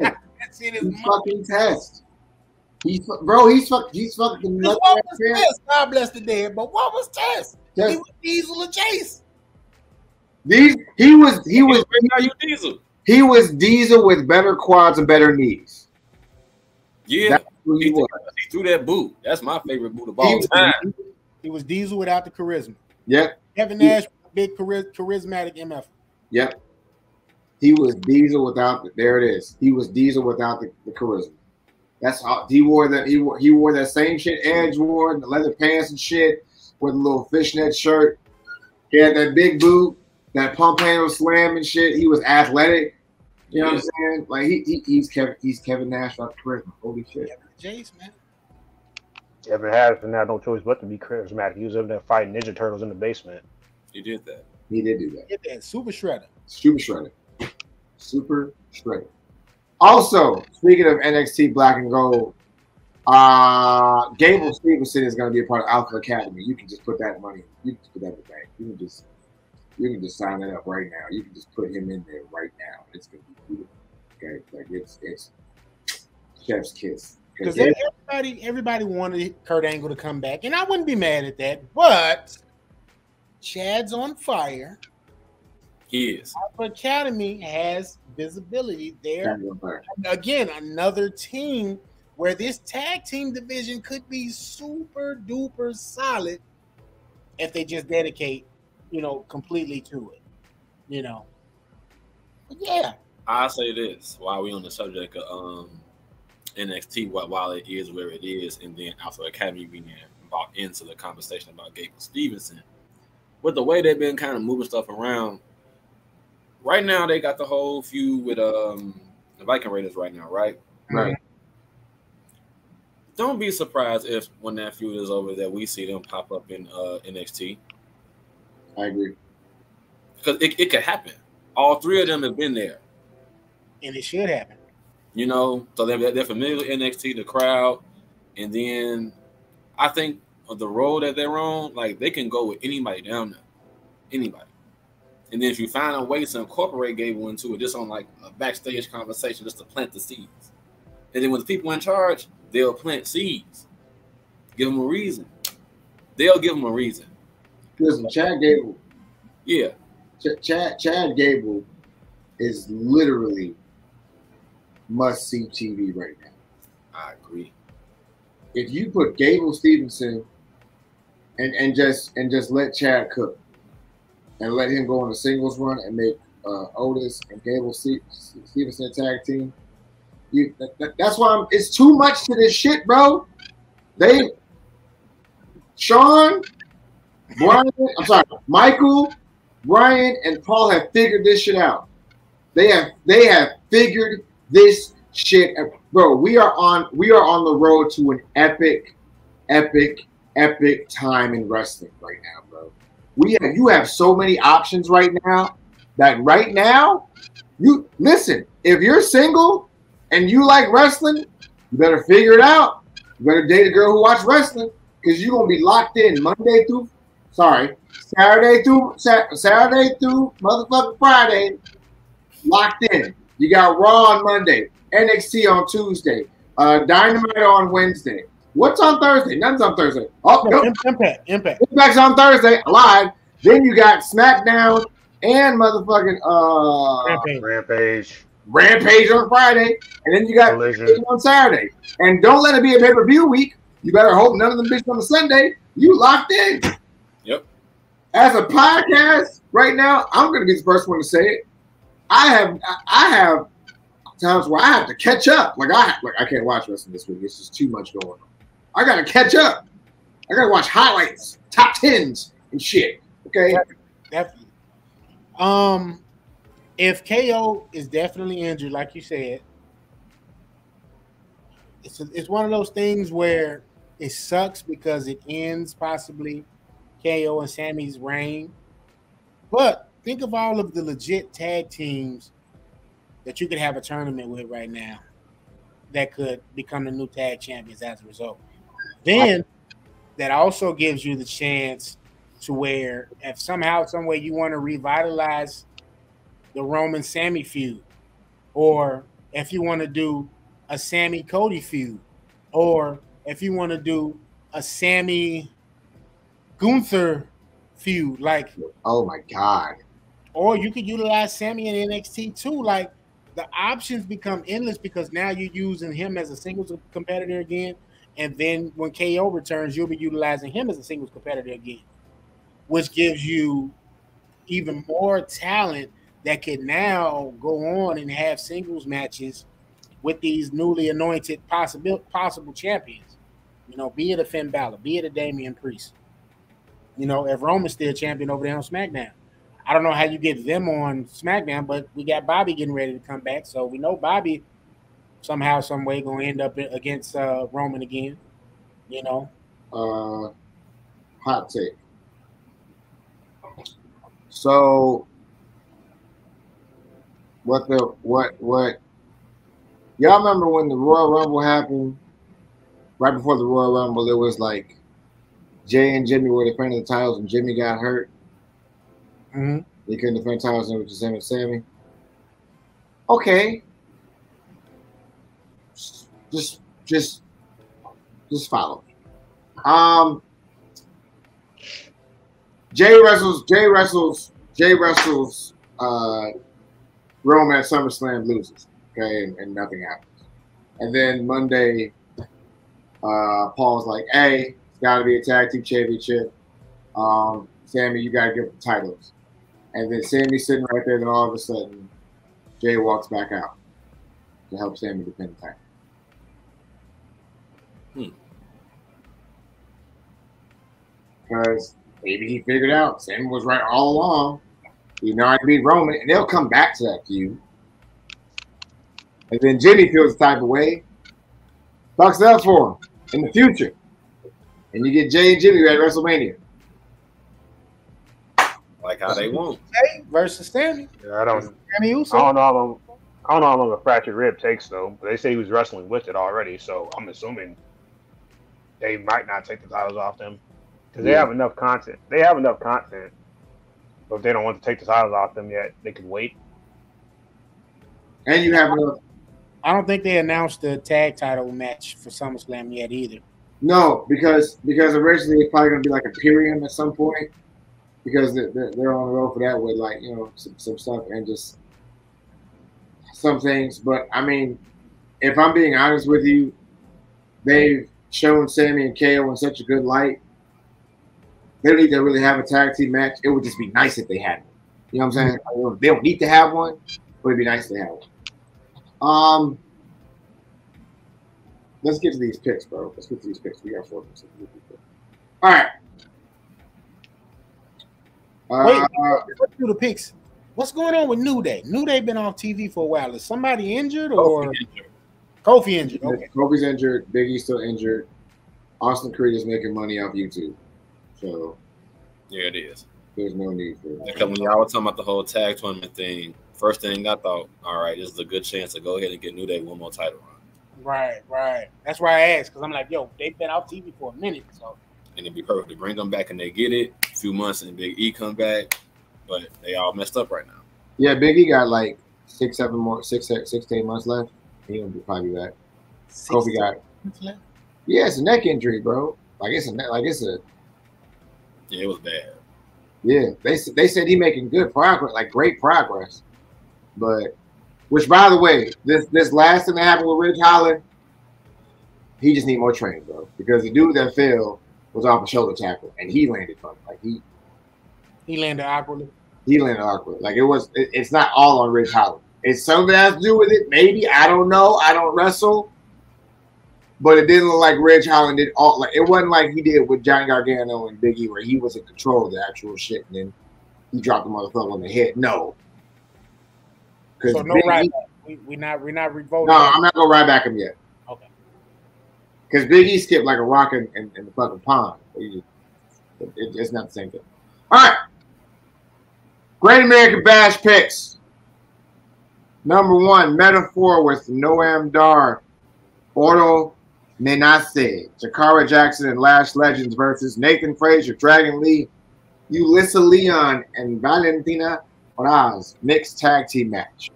That's it. Is fucking Test. He's fucking. What was Tess? God bless the dead. But what was Tess? Yes. He was Diesel or Chase. He was Diesel with better quads and better knees. Yeah, he threw that boot. That's my favorite boot of all time. He was Diesel without the charisma. Yep. Kevin Nash, big charismatic MF. Yep. He was Diesel without the. There it is. He was Diesel without the charisma. That's all. He wore that same shit Edge wore, and the leather pants and shit with a little fishnet shirt. He had that big boot, that pump handle slam and shit. He was athletic. You know what I'm saying? Like he's Kevin Nash without charisma. Holy shit. James, man. Kevin Harrison had no choice but to be charismatic. He was over there fighting Ninja Turtles in the basement. He did that. He did do that. He did that. Super shredder. Also, speaking of NXT Black and Gold, Gable Stevenson is going to be a part of Alpha Academy. You can just put that money. You can just put that in the bank. You can just sign that up right now. You can just put him in there right now. It's going to be beautiful. Okay, like it's chef's kiss. Because everybody wanted Kurt Angle to come back, and I wouldn't be mad at that. But Chad's on fire. He is. Alpha Academy has visibility there. Again, another team where this tag team division could be super duper solid if they just dedicate, you know, completely to it. You know, but yeah. I say this while we on the subject of NXT, while it is where it is, and then Alpha Academy being brought into the conversation about Gable Stevenson, with the way they've been kind of moving stuff around. right now they got the whole feud with the Viking Raiders right now, right? Right. Don't be surprised if when that feud is over that we see them pop up in NXT. I agree. Because it could happen. All three of them have been there. And it should happen. You know, so they're familiar with NXT, the crowd, and then I think of the road that they're on, like they can go with anybody down there. Anybody. And then if you find a way to incorporate Gable into it, just on like a backstage conversation, just to plant the seeds. And then when the people in charge, they'll plant seeds. Give them a reason. They'll give them a reason. Listen, Chad Gable. Yeah. Chad Gable is literally must-see TV right now. I agree. If you put Gable Stevenson and just let Chad cook and let him go on a singles run and make Otis and Gable Stevenson a tag team, that's why it's too much to this shit, bro. Sean, Brian, I'm sorry, Michael, Brian, and Paul have figured this shit out. They have figured this shit out. Bro, we are on the road to an epic time in wrestling right now, bro. You have so many options right now that right now, you listen, if you're single and you like wrestling, you better figure it out. You better date a girl who watches wrestling, because you're gonna be locked in Saturday through motherfucking Friday, locked in. You got Raw on Monday, NXT on Tuesday, Dynamite on Wednesday. What's on Thursday? Nothing's on Thursday. Oh, no. Impact. Impact's on Thursday. Alive. Then you got SmackDown and motherfucking Rampage on Friday, and then you got Collision on Saturday. And don't let it be a pay-per-view week. You better hope none of them bitches on the Sunday. You locked in. Yep. As a podcast right now, I'm gonna be the first one to say it. I have times where I have to catch up. Like I can't watch wrestling this week. It's just too much going on. I gotta catch up. I gotta watch highlights, top 10s, and shit. Okay. Definitely. If KO is definitely injured, like you said, it's one of those things where it sucks because it ends possibly KO and Sami's reign. But think of all of the legit tag teams that you could have a tournament with right now that could become the new tag champions as a result. Then that also gives you the chance to where if somehow, some way you want to revitalize the Roman Sami feud, or if you want to do a Sami Cody feud, or if you want to do a Sami Gunther feud, like, oh my God. Or you could utilize Sami in NXT too. Like, the options become endless because now you're using him as a singles competitor again. And then when KO returns, you'll be utilizing him as a singles competitor again, which gives you even more talent that can now go on and have singles matches with these newly anointed possible champions. You know, be it a Finn Balor, be it a Damian Priest. You know, if Roman's still champion over there on SmackDown. I don't know how you get them on SmackDown, but we got Bobby getting ready to come back. So we know Bobby somehow, some way going to end up against Roman again, you know. Hot take. So what y'all remember when the Royal Rumble happened? Right before the Royal Rumble, it was like Jay and Jimmy were defending the titles and Jimmy got hurt. Mm-hmm. They couldn't defend titles, and it was just him and Sami. Okay, just follow me. Jay wrestles. Rome at SummerSlam loses. Okay, and nothing happens. And then Monday, Paul's like, "Hey, it's got to be a tag team championship. Sami, you got to give the titles." And then Sami's sitting right there, then all of a sudden, Jay walks back out to help Sami defend the title. Because maybe he figured out Sami was right all along. You know, I beat Roman, and they'll come back to that feud. And then Jimmy feels the type of way, bucks up for him in the future, and you get Jay and Jimmy at WrestleMania. Like how they won't. Jay versus Sammy. Yeah, I don't know how long a fractured rib takes though. But they say he was wrestling with it already, so I'm assuming they might not take the titles off them because they have enough content. They have enough content. But if they don't want to take the titles off them yet, they can wait. And you have enough. I don't think they announced the tag title match for SummerSlam yet either. No, because originally it's probably going to be like Imperium at some point. Because they're on the road for that with, like, you know, some stuff and just some things. But, I mean, if I'm being honest with you, they've shown Sammy and KO in such a good light. They don't need to really have a tag team match. It would just be nice if they had one. You know what I'm saying? They don't need to have one, but it'd be nice to have one. Let's get to these picks, bro. Let's get to these picks. We got 4 minutes. All right. Wait, let's do the picks. What's going on with New Day? New Day been off TV for a while. Is somebody injured or Kofi injured? Okay. Kofi's injured. Big E's still injured. Austin Creed is making money off YouTube. So yeah, it is. There's no need for that. Because when y'all were talking about the whole tag tournament thing, first thing I thought, all right, this is a good chance to go ahead and get New Day one more title run. Right, right. That's why I asked, because I'm like, yo, they've been off TV for a minute, so. And it'd be perfect to bring them back and they get it. A few months and Big E come back, but they all messed up right now. Yeah, Big E got like six to eight months left. He'll probably be back. Kofi got it. Yeah, it's a neck injury, bro. Like it's a neck, like it's a. Yeah, it was bad. Yeah, they said he making good progress, like great progress, but which by the way, this last thing that happened with Ridge Holland, he just need more training, bro, because the dude that fell was off a shoulder tackle, and he landed funny. Like he landed awkwardly. He landed awkwardly. Like it's not all on Ridge Holland. It's something that has to do with it. Maybe I don't know. I don't wrestle, but it didn't look like Ridge Holland did all. Like it wasn't like he did with Johnny Gargano and Big E, where he was in control of the actual shit, and then he dropped the motherfucker on the head. No, so no right back. We're not revoking. No, I'm not gonna ride back him yet. Because Big E skipped like a rock in the fucking pond. It's not the same thing. All right. Great American Bash picks. Number 1, Metaphor with Noam Dar, Oto Menase, Jakara Jackson, and Lash Legends versus Nathan Frazier, Dragon Lee, Ulyssa Leon, and Valentina Ortiz. Mixed tag team match.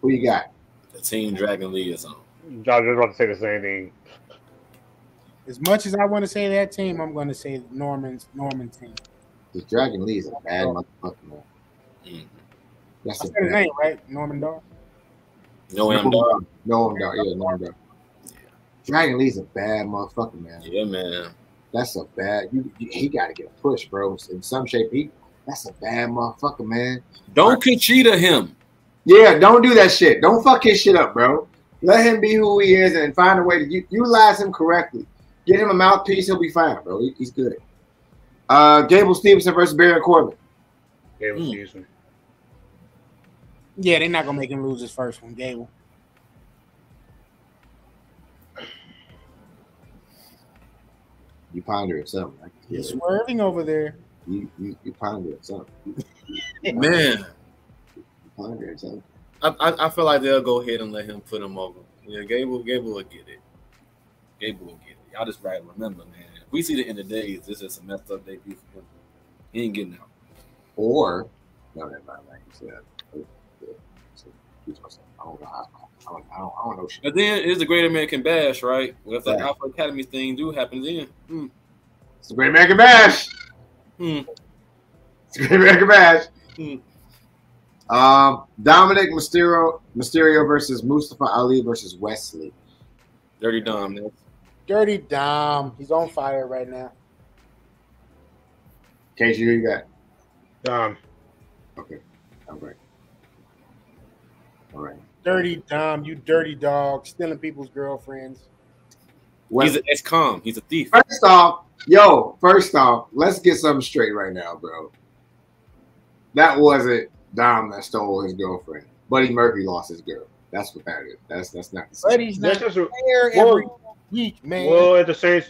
Who you got? The team Dragon Lee is on. I was just about to say the same thing. As much as I want to say that team, I'm going to say Norman's team. The Dragon Lee is a bad motherfucker, man. That's I said his name, right? Norman Dar? Noam Dar. Yeah, Noam Dar. Yeah. Dragon Lee's a bad motherfucker, man. Yeah, man. That's a bad... He got to get a push, bro. In some shape, that's a bad motherfucker, man. Don't Kuchida him. Yeah, don't do that shit. Don't fuck his shit up, bro. Let him be who he is and find a way to utilize him correctly. Get him a mouthpiece, he'll be fine, bro. He's good. Gable Stevenson versus Baron Corbin. Gable Stevenson. Yeah, they're not going to make him lose his first one, Gable. You ponder it something. Right? You're swerving over there. You ponder it something. Man. You ponder it something. I feel like they'll go ahead and let him put him over. Yeah, Gable will get it. Gable will get it. Y'all just right remember, man. If we see the end of days, this is a messed up debut for him. He ain't getting out. Or no, that's not like you said. I don't know shit. But then it's the Great American Bash, right? Well, if the Alpha Academy thing do happen, then it's the Great American Bash. It's the Great American Bash. Dominic Mysterio versus Mustafa Ali versus Wes Lee. Dirty Dom, man. Dirty Dom. He's on fire right now. KG, who you got? Dom. Okay. All right. Dirty Dom, you dirty dog, stealing people's girlfriends. He's an ex-con. He's a thief. First off, let's get something straight right now, bro. that wasn't Dom that stole his girlfriend. Buddy Murphy lost his girl. That's what that is. That's not. Buddy's not there every week, man. Well, at the same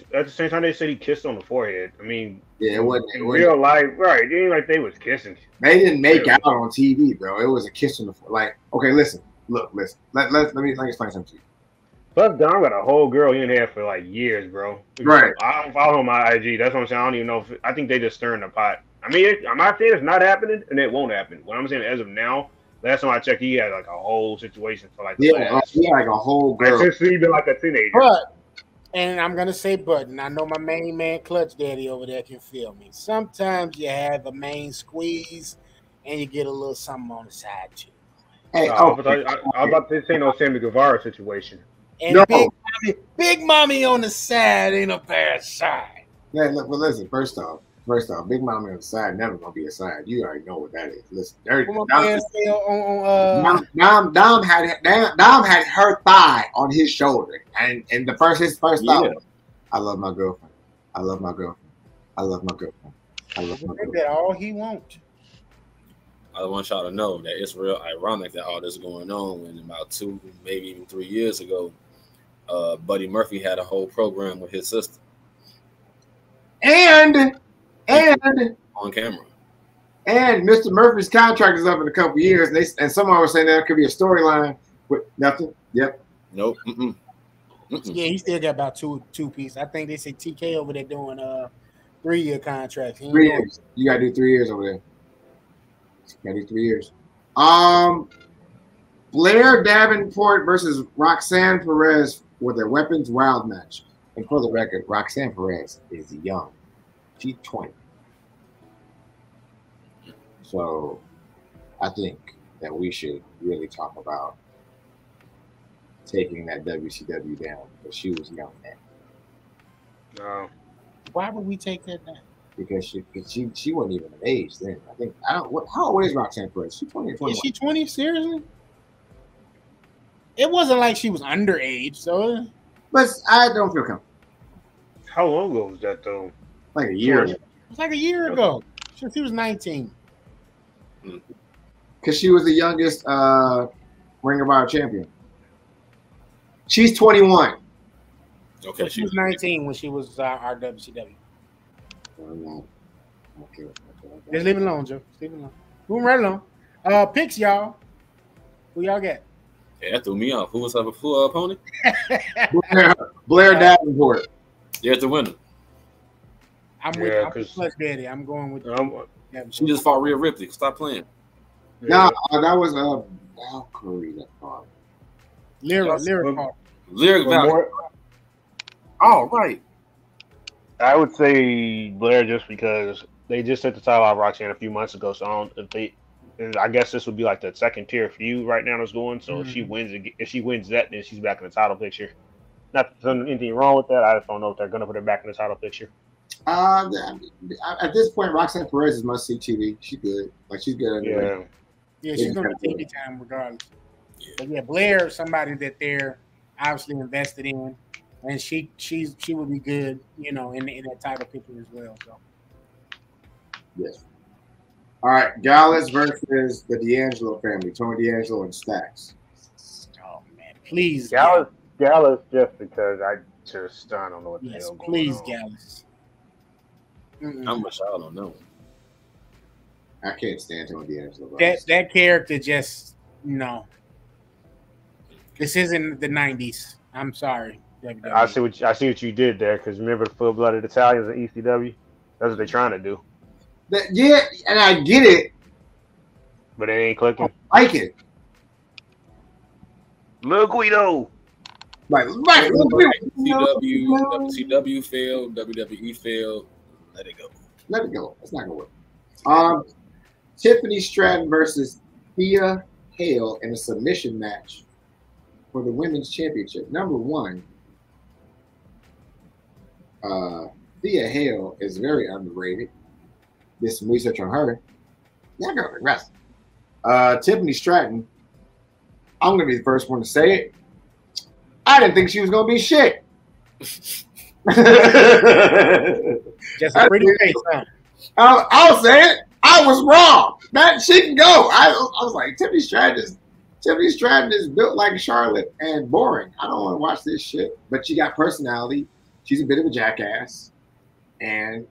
time, they said he kissed on the forehead. I mean, yeah, it wasn't in real life, right? It ain't like they was kissing. They didn't make out on TV, bro. It was a kiss on the forehead. Like, okay, listen, look, listen. Let me explain something to you. Plus, Dom got a whole girl in there for like years, bro. Right. I don't follow him on IG. That's what I'm saying. I don't even know. If, I think they just stirring the pot. I mean, I'm not saying it's not happening, and it won't happen. What I'm saying as of now. Last time I checked, he had like a whole situation for like a whole girl. Since he's been like a teenager. But, and I'm gonna say, but, and I know my main man, Clutch Daddy over there, can feel me. Sometimes you have a main squeeze, and you get a little something on the side too. Hey, I was about to say no Sammy Guevara situation. And no. Big mommy on the side ain't a bad side. Yeah, look, but listen, first off, Big Mommy on the side never gonna be a side. You already know what that is. Listen, Dom had her thigh on his shoulder, and the first thought was, I love my girlfriend. I love my girlfriend. I love my girlfriend. I love my girlfriend. That all he wants. I want y'all to know that it's real ironic that all this is going on when about 2, maybe even 3 years ago, Buddy Murphy had a whole program with his sister. And on camera, and Mr. Murphy's contract is up in a couple years. And someone was saying there could be a storyline with nothing. Yep. Nope. Mm-mm. Mm-mm. Yeah, he still got about two pieces. I think they say TK over there doing 3-year contracts. 3 years. You gotta do 3 years over there. Gotta do 3 years. Blair Davenport versus Roxanne Perez with a weapons wild match. And for the record, Roxanne Perez is young. She's 20. So I think that we should really talk about taking that WCW down because she was young then. No. Why would we take that down? Because she wasn't even an age then. I think how old is Roxanne Perez? She's 20 or 21. Is she 20? Seriously? It wasn't like she was underage, so but I don't feel comfortable. How long ago was that though? Like a year ago. It was like a year ago. She was 19. Because she was the youngest Ring of Honor champion. She's 21. Okay, so she was 19 when she was our WCW. Okay. Just leave it alone, Joe. Just leave it alone. Moving right along. Picks, y'all. Who y'all got? Yeah, that threw me off. Who was her opponent? Blair Davenport. There's the winner. I'm with Clutch Daddy. I'm going with. She just fought Rhea Ripley. Stop playing. Yeah. No, that was Valkyrie that fought. Lyra Valkyria. All right. I would say Blair just because they just took the title out of Roxanne a few months ago. So I guess this would be like the second tier feud right now that's going. So if she wins that, then she's back in the title picture. Not that anything wrong with that. I just don't know if they're going to put her back in the title picture. At this point, Roxanne Perez is must see TV. She's good. Like she's good. Anyway. Yeah, she's gonna be TV time regardless. Yeah. But yeah, Blair, somebody that they're obviously invested in, and she would be good, you know, in that title picture as well. So yes. All right, Gallus versus the D'Angelo family, Tony D'Angelo and Stax. Oh man, please Gallus, just because I don't know what the hell going on. Please, Gallus. How much I don't know. I can't stand Tony D'Angelo. That character just no. This isn't the 90s. I'm sorry. WWE. I see what you did there because remember the full-blooded Italians in ECW. That's what they're trying to do. Yeah, and I get it, but it ain't clicking. I like it. Look, Guido. Right. WCW failed. WWE failed. Let it go. It's not gonna work. Tiffany Stratton versus Thea Hale in a submission match for the women's championship. Number 1, Thea Hale is very underrated. Did some research on her. That girl can wrestle. Tiffany Stratton. I'm gonna be the first one to say it. I didn't think she was gonna be shit. Just a pretty face, huh? I'll say it. I was wrong. That she can go. I was like, Tiffany Stratton is built like Charlotte and boring. I don't want to watch this shit. But she got personality. She's a bit of a jackass, and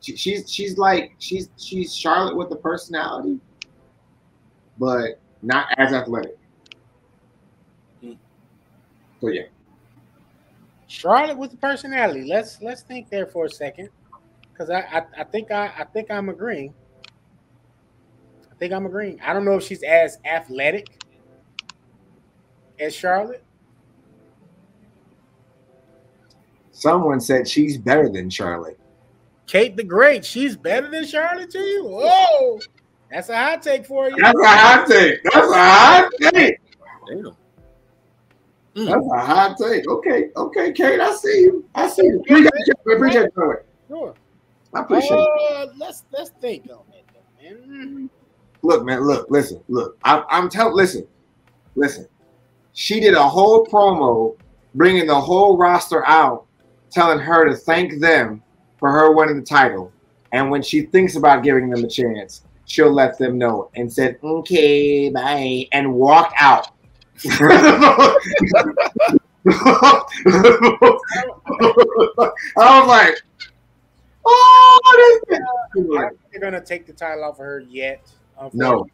she's Charlotte with the personality, but not as athletic. So yeah, Charlotte with the personality. Let's think there for a second, because I think I'm agreeing. I don't know if she's as athletic as Charlotte. Someone said she's better than Charlotte. Kate the Great, she's better than Charlotte to you? Whoa! That's a hot take for you. That's a hot take. Damn. That's a hot take. Okay, Kate, I see you. Appreciate it. Sure. I appreciate it. Let's think on it, man. Look, man, listen. I'm telling, listen. She did a whole promo bringing the whole roster out, telling her to thank them for her winning the title. And when she thinks about giving them a chance, she'll let them know, and said, okay, bye, and walked out. I was like, oh, this they're going to take the title off of her yet. No.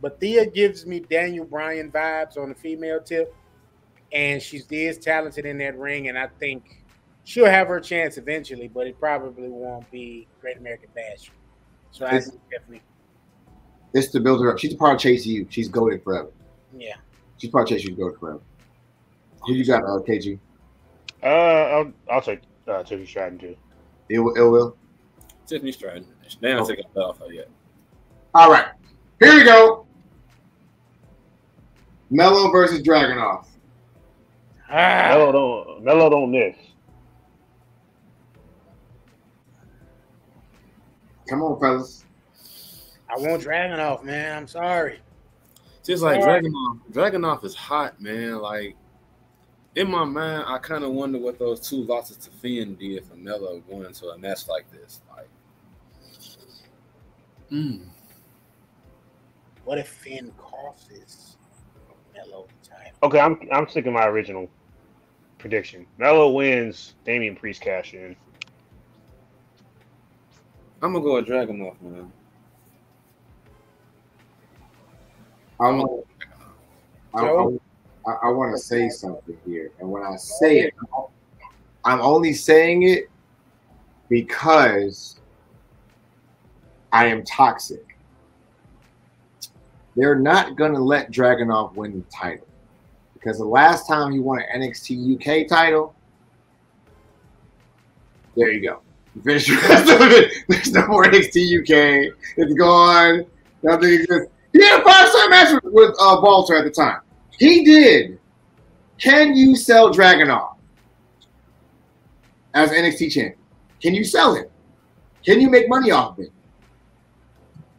But Thea gives me Daniel Bryan vibes on the female tip. And she is talented in that ring, and I think she'll have her chance eventually, but it probably won't be Great American Bash. So I think definitely. It's to build her up. She's part of Chase U. She's goated forever. Yeah. She's part of Chase U. Goated forever. Who you got, KG? I'll take Tiffany Stratton too. It will. Tiffany Stratton. They haven't taken a bet off her yet. All right. Here we go. Melo versus Dragunov. Melo don't miss. Come on, fellas. I want Dragunov, man. I'm sorry. Just like Dragunov is hot, man. Like, in my mind, I kind of wonder what those two losses to Finn did for Melo going into a match like this. Like, what if Finn crosses Melo time? Okay, I'm sticking my original prediction. Melo wins, Damian Priest cash in. I'm gonna go with Dragunov, man. I want to say something here, and when I say it, I'm only saying it because I am toxic. They're not gonna let Dragunov win the title, because the last time he won an NXT UK title, there you go. You finish the rest of it. There's no more NXT UK. It's gone. Nothing exists. He had a 5-star match with Balter at the time. He did. Can you sell Dragunov as NXT champion? Can you sell him? Can you make money off of it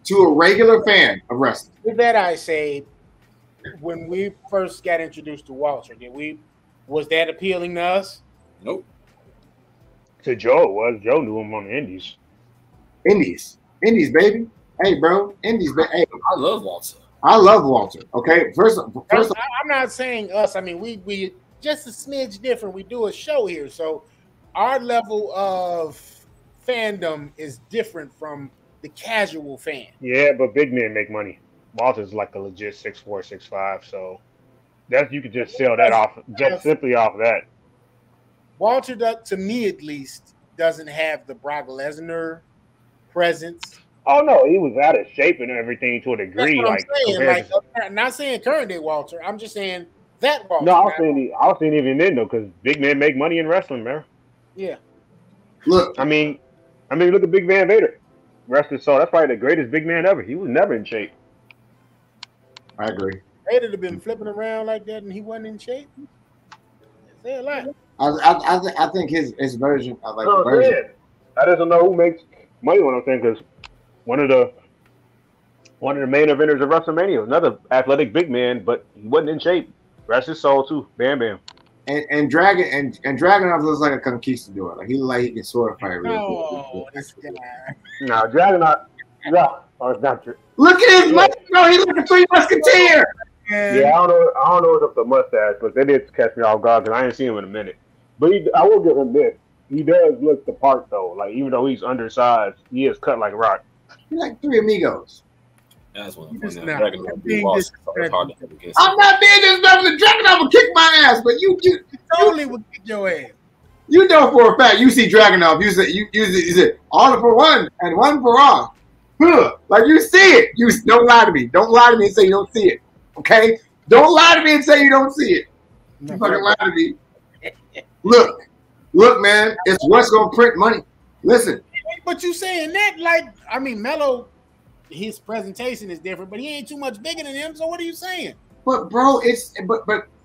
to a regular fan of wrestling? With that, I say, when we first got introduced to Walter, was that appealing to us? Nope. To Joe, Joe knew him on the Indies. Indies, baby. Hey, bro. Indies, baby. Hey. I love Walter. Okay, first. I'm not saying us. I mean, we just a smidge different. We do a show here, so our level of fandom is different from the casual fan. Yeah, but big men make money. Walter's like a legit 6'4", 6'5", so that you could just sell that off just simply off that. Walter, to me at least, doesn't have the Brock Lesnar presence. Oh no, he was out of shape and everything to a degree. I'm not saying current day Walter. I'm just saying that Walter. No, I was saying even then though, because big men make money in wrestling, man. Yeah. Look, I mean, look at Big Van Vader. Wrestling, so that's probably the greatest big man ever. He was never in shape. I agree. Vader have been flipping around like that, and he wasn't in shape. Say a lot. I think his version of like the version. Yeah. I don't know who makes money on that thing, because one of the main eventers of WrestleMania, another athletic big man, but he wasn't in shape. Rest his soul too. Bam Bam. And Dragunov looks like a conquistador. Like he can sword fight. Really cool. Now Dragunov, Oh, it's not true. Look at his mustache, bro. He's like a three musketeer. Yeah, I don't know what's up the mustache, but that did catch me off guard because I ain't seen him in a minute. But I will give him this. He does look the part, though. Like, even though he's undersized, he is cut like a rock. He's like Three Amigos. That's what I'm saying. I'm not being disrespectful. The Dragon Knight will kick my ass, but you totally will kick your ass. You know for a fact, you see Dragunov, you say, all for one and one for all. Huh. Like, you see it. You don't lie to me. Don't lie to me and say you don't see it. Okay? Don't lie to me and say you don't see it. You fucking lie to me. Look, man, it's what's going to print money. Listen. But you saying that, like, I mean, Melo, his presentation is different, but he ain't too much bigger than him, so what are you saying? But, bro,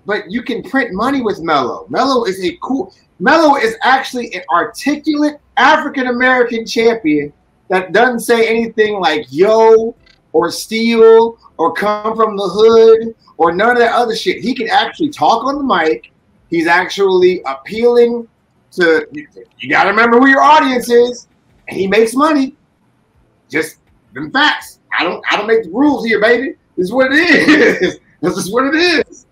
but you can print money with Melo. Melo is actually an articulate African-American champion that doesn't say anything like yo or steal or come from the hood or none of that other shit. He can actually talk on the mic. He's actually appealing to you got to remember who your audience is. And he makes money. Just them facts. I don't make the rules here, baby. This is what it is. This is what it is.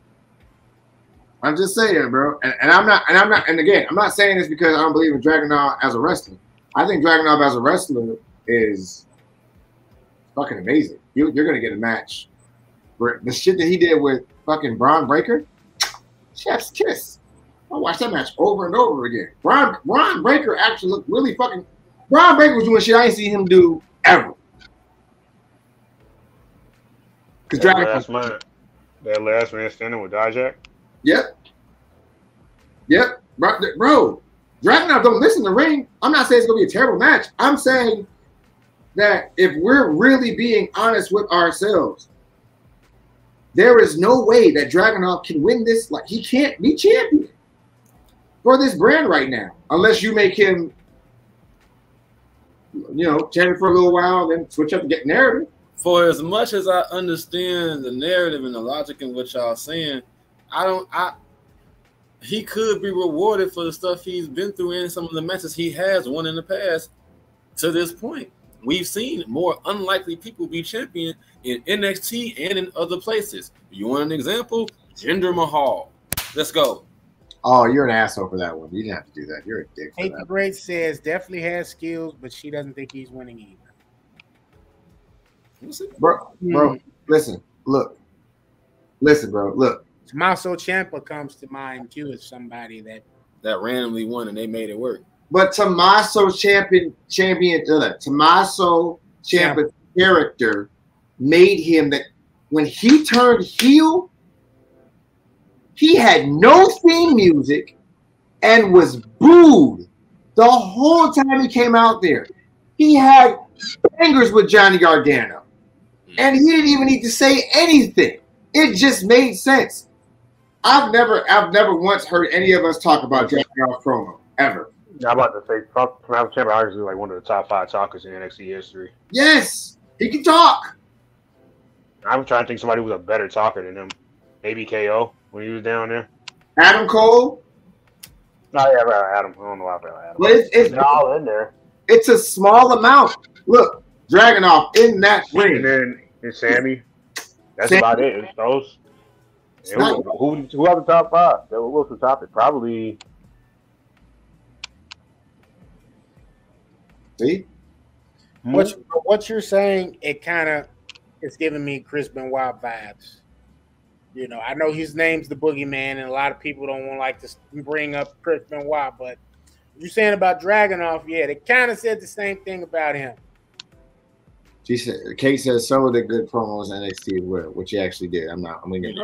I'm just saying, bro, and again, I'm not saying this because I don't believe in Dragunov as a wrestler. I think Dragunov as a wrestler is fucking amazing. You're gonna get a match. The shit that he did with fucking Bron Breakker, chef's kiss. I watched that match over and over again. Bron Breakker actually looked really fucking. Bron Breakker was doing shit I ain't seen him do ever. Cause that last man standing with Dijak. Yep. Bro, Dragunov don't listen to the ring. I'm not saying it's going to be a terrible match. I'm saying that if we're really being honest with ourselves, there is no way that Dragunov can win this. Like, he can't be champion for this brand right now unless you make him, you know, champion for a little while, then switch up and get narrative. For as much as I understand the narrative and the logic in what y'all saying, he could be rewarded for the stuff he's been through in some of the matches he has won in the past. To this point, we've seen more unlikely people be champion in NXT and in other places. You want an example? Jinder Mahal. Let's go. Oh, you're an asshole for that one. You didn't have to do that. You're a dick. Kate Great says definitely has skills, but she doesn't think he's winning either. Bro, listen, bro, look. Tommaso Ciampa comes to mind too as somebody that randomly won and they made it work. But Tommaso Ciampa's character made him that when he turned heel, he had no theme music and was booed the whole time he came out there. He had bangers with Johnny Gargano, and he didn't even need to say anything. It just made sense. I've never once heard any of us talk about Dragunov promo ever. I'm about to say, Alpha Academy obviously like one of the top 5 talkers in NXT history. Yes, he can talk. I'm trying to think somebody who's a better talker than him. Maybe KO when he was down there. Adam Cole. Oh yeah, right, Adam. I don't know about Adam. But it's all in there. It's a small amount. Look, Dragunov in that ring, and then and Sami. That's Sami. About it. It's those. Who are the top 5? What's the topic? Probably. See? What you're saying, it kind of it's giving me Chris Benoit vibes. You know, I know his name's the Boogeyman, and a lot of people don't want like to bring up Chris Benoit, but you're saying about Dragunov, yeah, they kind of said the same thing about him. Kate says some of the good promos in NXT as well, which he actually did. I'm gonna get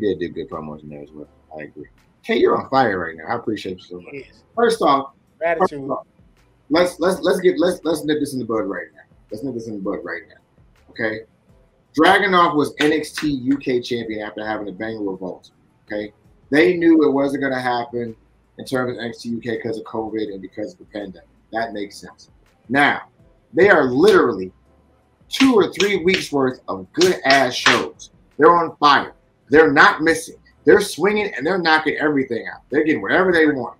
he did do good promos in there as well. I agree. Kate, you're on fire right now. I appreciate you so much. Yes. First off, let's nip this in the bud right now. Okay. Dragunov was NXT UK champion after having a Bangalore Vault. Okay. They knew it wasn't gonna happen in terms of NXT UK because of COVID and because of the pandemic. That makes sense. Now they are literally 2 or 3 weeks worth of good ass shows. They're on fire. They're not missing. They're swinging and they're knocking everything out. They're getting whatever they want.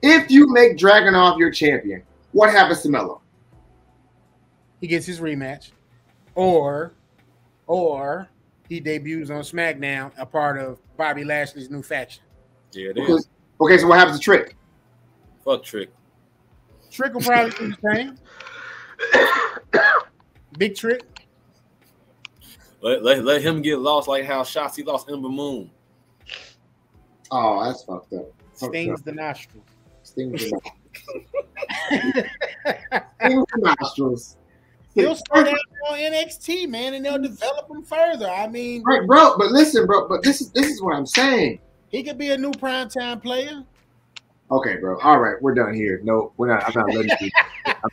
If you make Dragunov your champion, what happens to Melo? He gets his rematch. Or he debuts on SmackDown, a part of Bobby Lashley's new faction. Yeah, it is. Okay, so what happens to Trick? Fuck Trick. Trick will probably do the same. Big Trick. Let him get lost like how Shotzi lost Ember Moon. Oh, that's fucked up. Stings the nostrils. Stings the nostrils. Stings the nostrils. He'll start out on NXT, man, and they'll develop him further. I mean, right, bro. But listen, bro. But this is what I'm saying. He could be a new primetime player. Okay, bro. All right, we're done here. No, we're not. I'm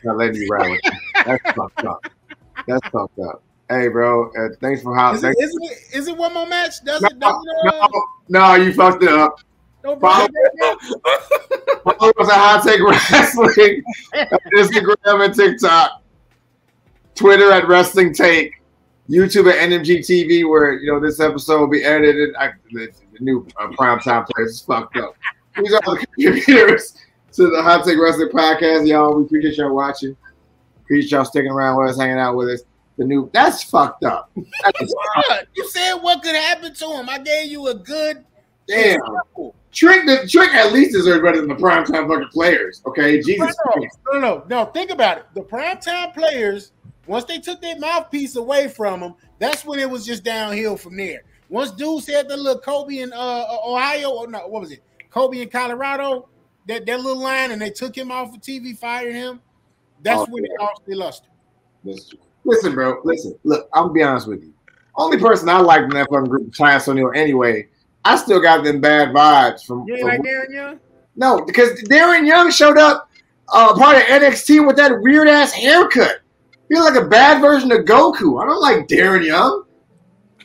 not letting you ride with you. That's fucked up. That's fucked up. Hey, bro. Thanks for hollering. Is it one more match? No, you fucked it up. Don't follow us at Hot Take Wrestling, Instagram and TikTok, Twitter at Wrestling Take, YouTube at NMG TV, where this episode will be edited. The new primetime players is fucked up. These are the contributors to the Hot Take Wrestling podcast, y'all. We appreciate y'all watching. Appreciate y'all sticking around with us, hanging out with us. That's fucked up. You said what could happen to him. I gave you a good example. Trick at least deserves better than the primetime fucking players. Okay, Jesus. No. Think about it. The primetime players, once they took their mouthpiece away from them, that's when it was just downhill from there. Once dude said that little Kobe in Ohio, or no, what was it? Kobe in Colorado, that little line, and they took him off of TV, fired him. That's when they lost their luster. That's true. Listen, bro. Listen. Look, I'm gonna be honest with you. Only person I liked in that fucking group, Chance O'Neal. Anyway, I still got them bad vibes from. You ain't like Darren Young? No, because Darren Young showed up part of NXT with that weird ass haircut. He was like a bad version of Goku. I don't like Darren Young.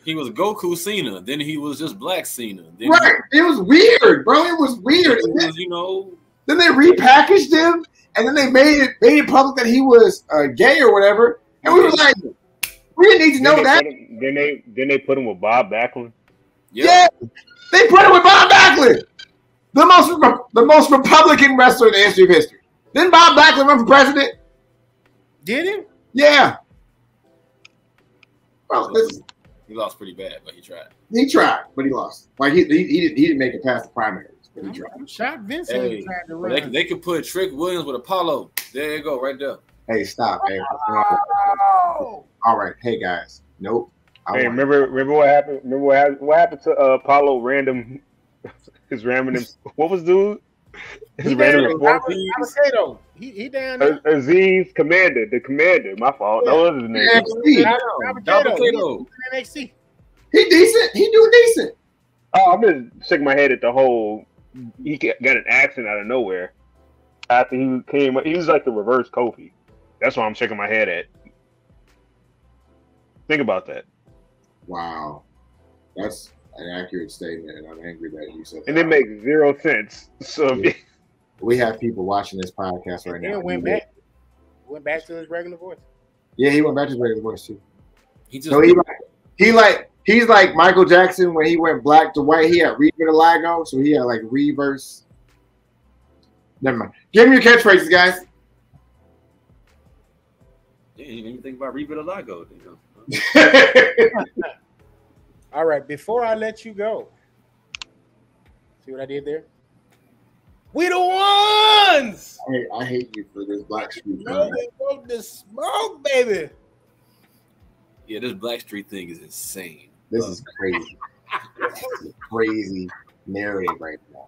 He was Goku Cena. Then he was just Black Cena. Right. It was weird, bro. It was weird. It was, Then they repackaged him, and then they made it public that he was gay or whatever. And we were like, we didn't need to know that. Then they put him with Bob Backlund. Yeah, they put him with Bob Backlund, the most Republican wrestler in the history of history. Didn't Bob Backlund run for president? Did he? Yeah. Well, he lost pretty bad, but he tried. He tried, but he lost. Like he didn't make it past the primaries, but he tried. I'm shocked Vincent tried to run. They could put Trick Williams with Apollo. There you go, right there. Hey, stop! Hey. Oh. All right, hey guys. Nope. Hey, remember what happened? Remember what happened to Apollo? Random, his ramming him. What was dude? His random report. He down there. Aziz Commander, the Commander. My fault. Yeah. That was his name. NXT. He decent. He do decent. Oh, I'm just shaking my head at the whole. He got an accent out of nowhere. After he came, he was like the reverse Kofi. That's why I'm shaking my head at. Think about that. Wow. That's an accurate statement, and I'm angry that you said that. And it makes zero sense. So yeah. We have people watching this podcast right now. Went back to his regular voice. Yeah, he went back to his regular voice too. He's like Michael Jackson when he went black to white. He had reverberago, so he had like reverse. Never mind. Give me your catchphrases, guys. You didn't even think about Revitalago. All right, before I let you go, see what I did there? We the ones! I hate you for this Black Street. No, they broke the smoke, baby. Yeah, this Black Street thing is insane. This is crazy. This is crazy narrative right now.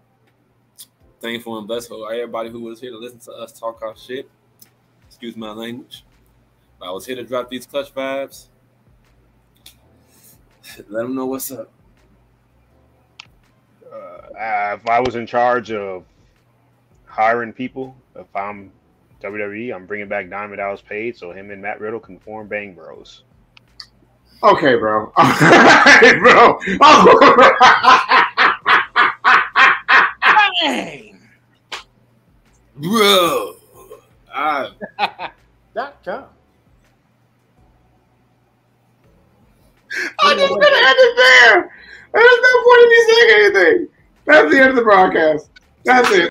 Thankful and blessed for everybody who was here to listen to us talk our shit. Excuse my language. I was here to drop these clutch vibes. Let them know what's up. If I was in charge of hiring people, if I'm WWE, I'm bringing back Diamond Dallas Page so him and Matt Riddle can form Bang Bros. Okay, bro. All right, bro. Bang! Bro. .com. I just gonna end it there. There's no point in me saying anything. That's the end of the broadcast. That's it.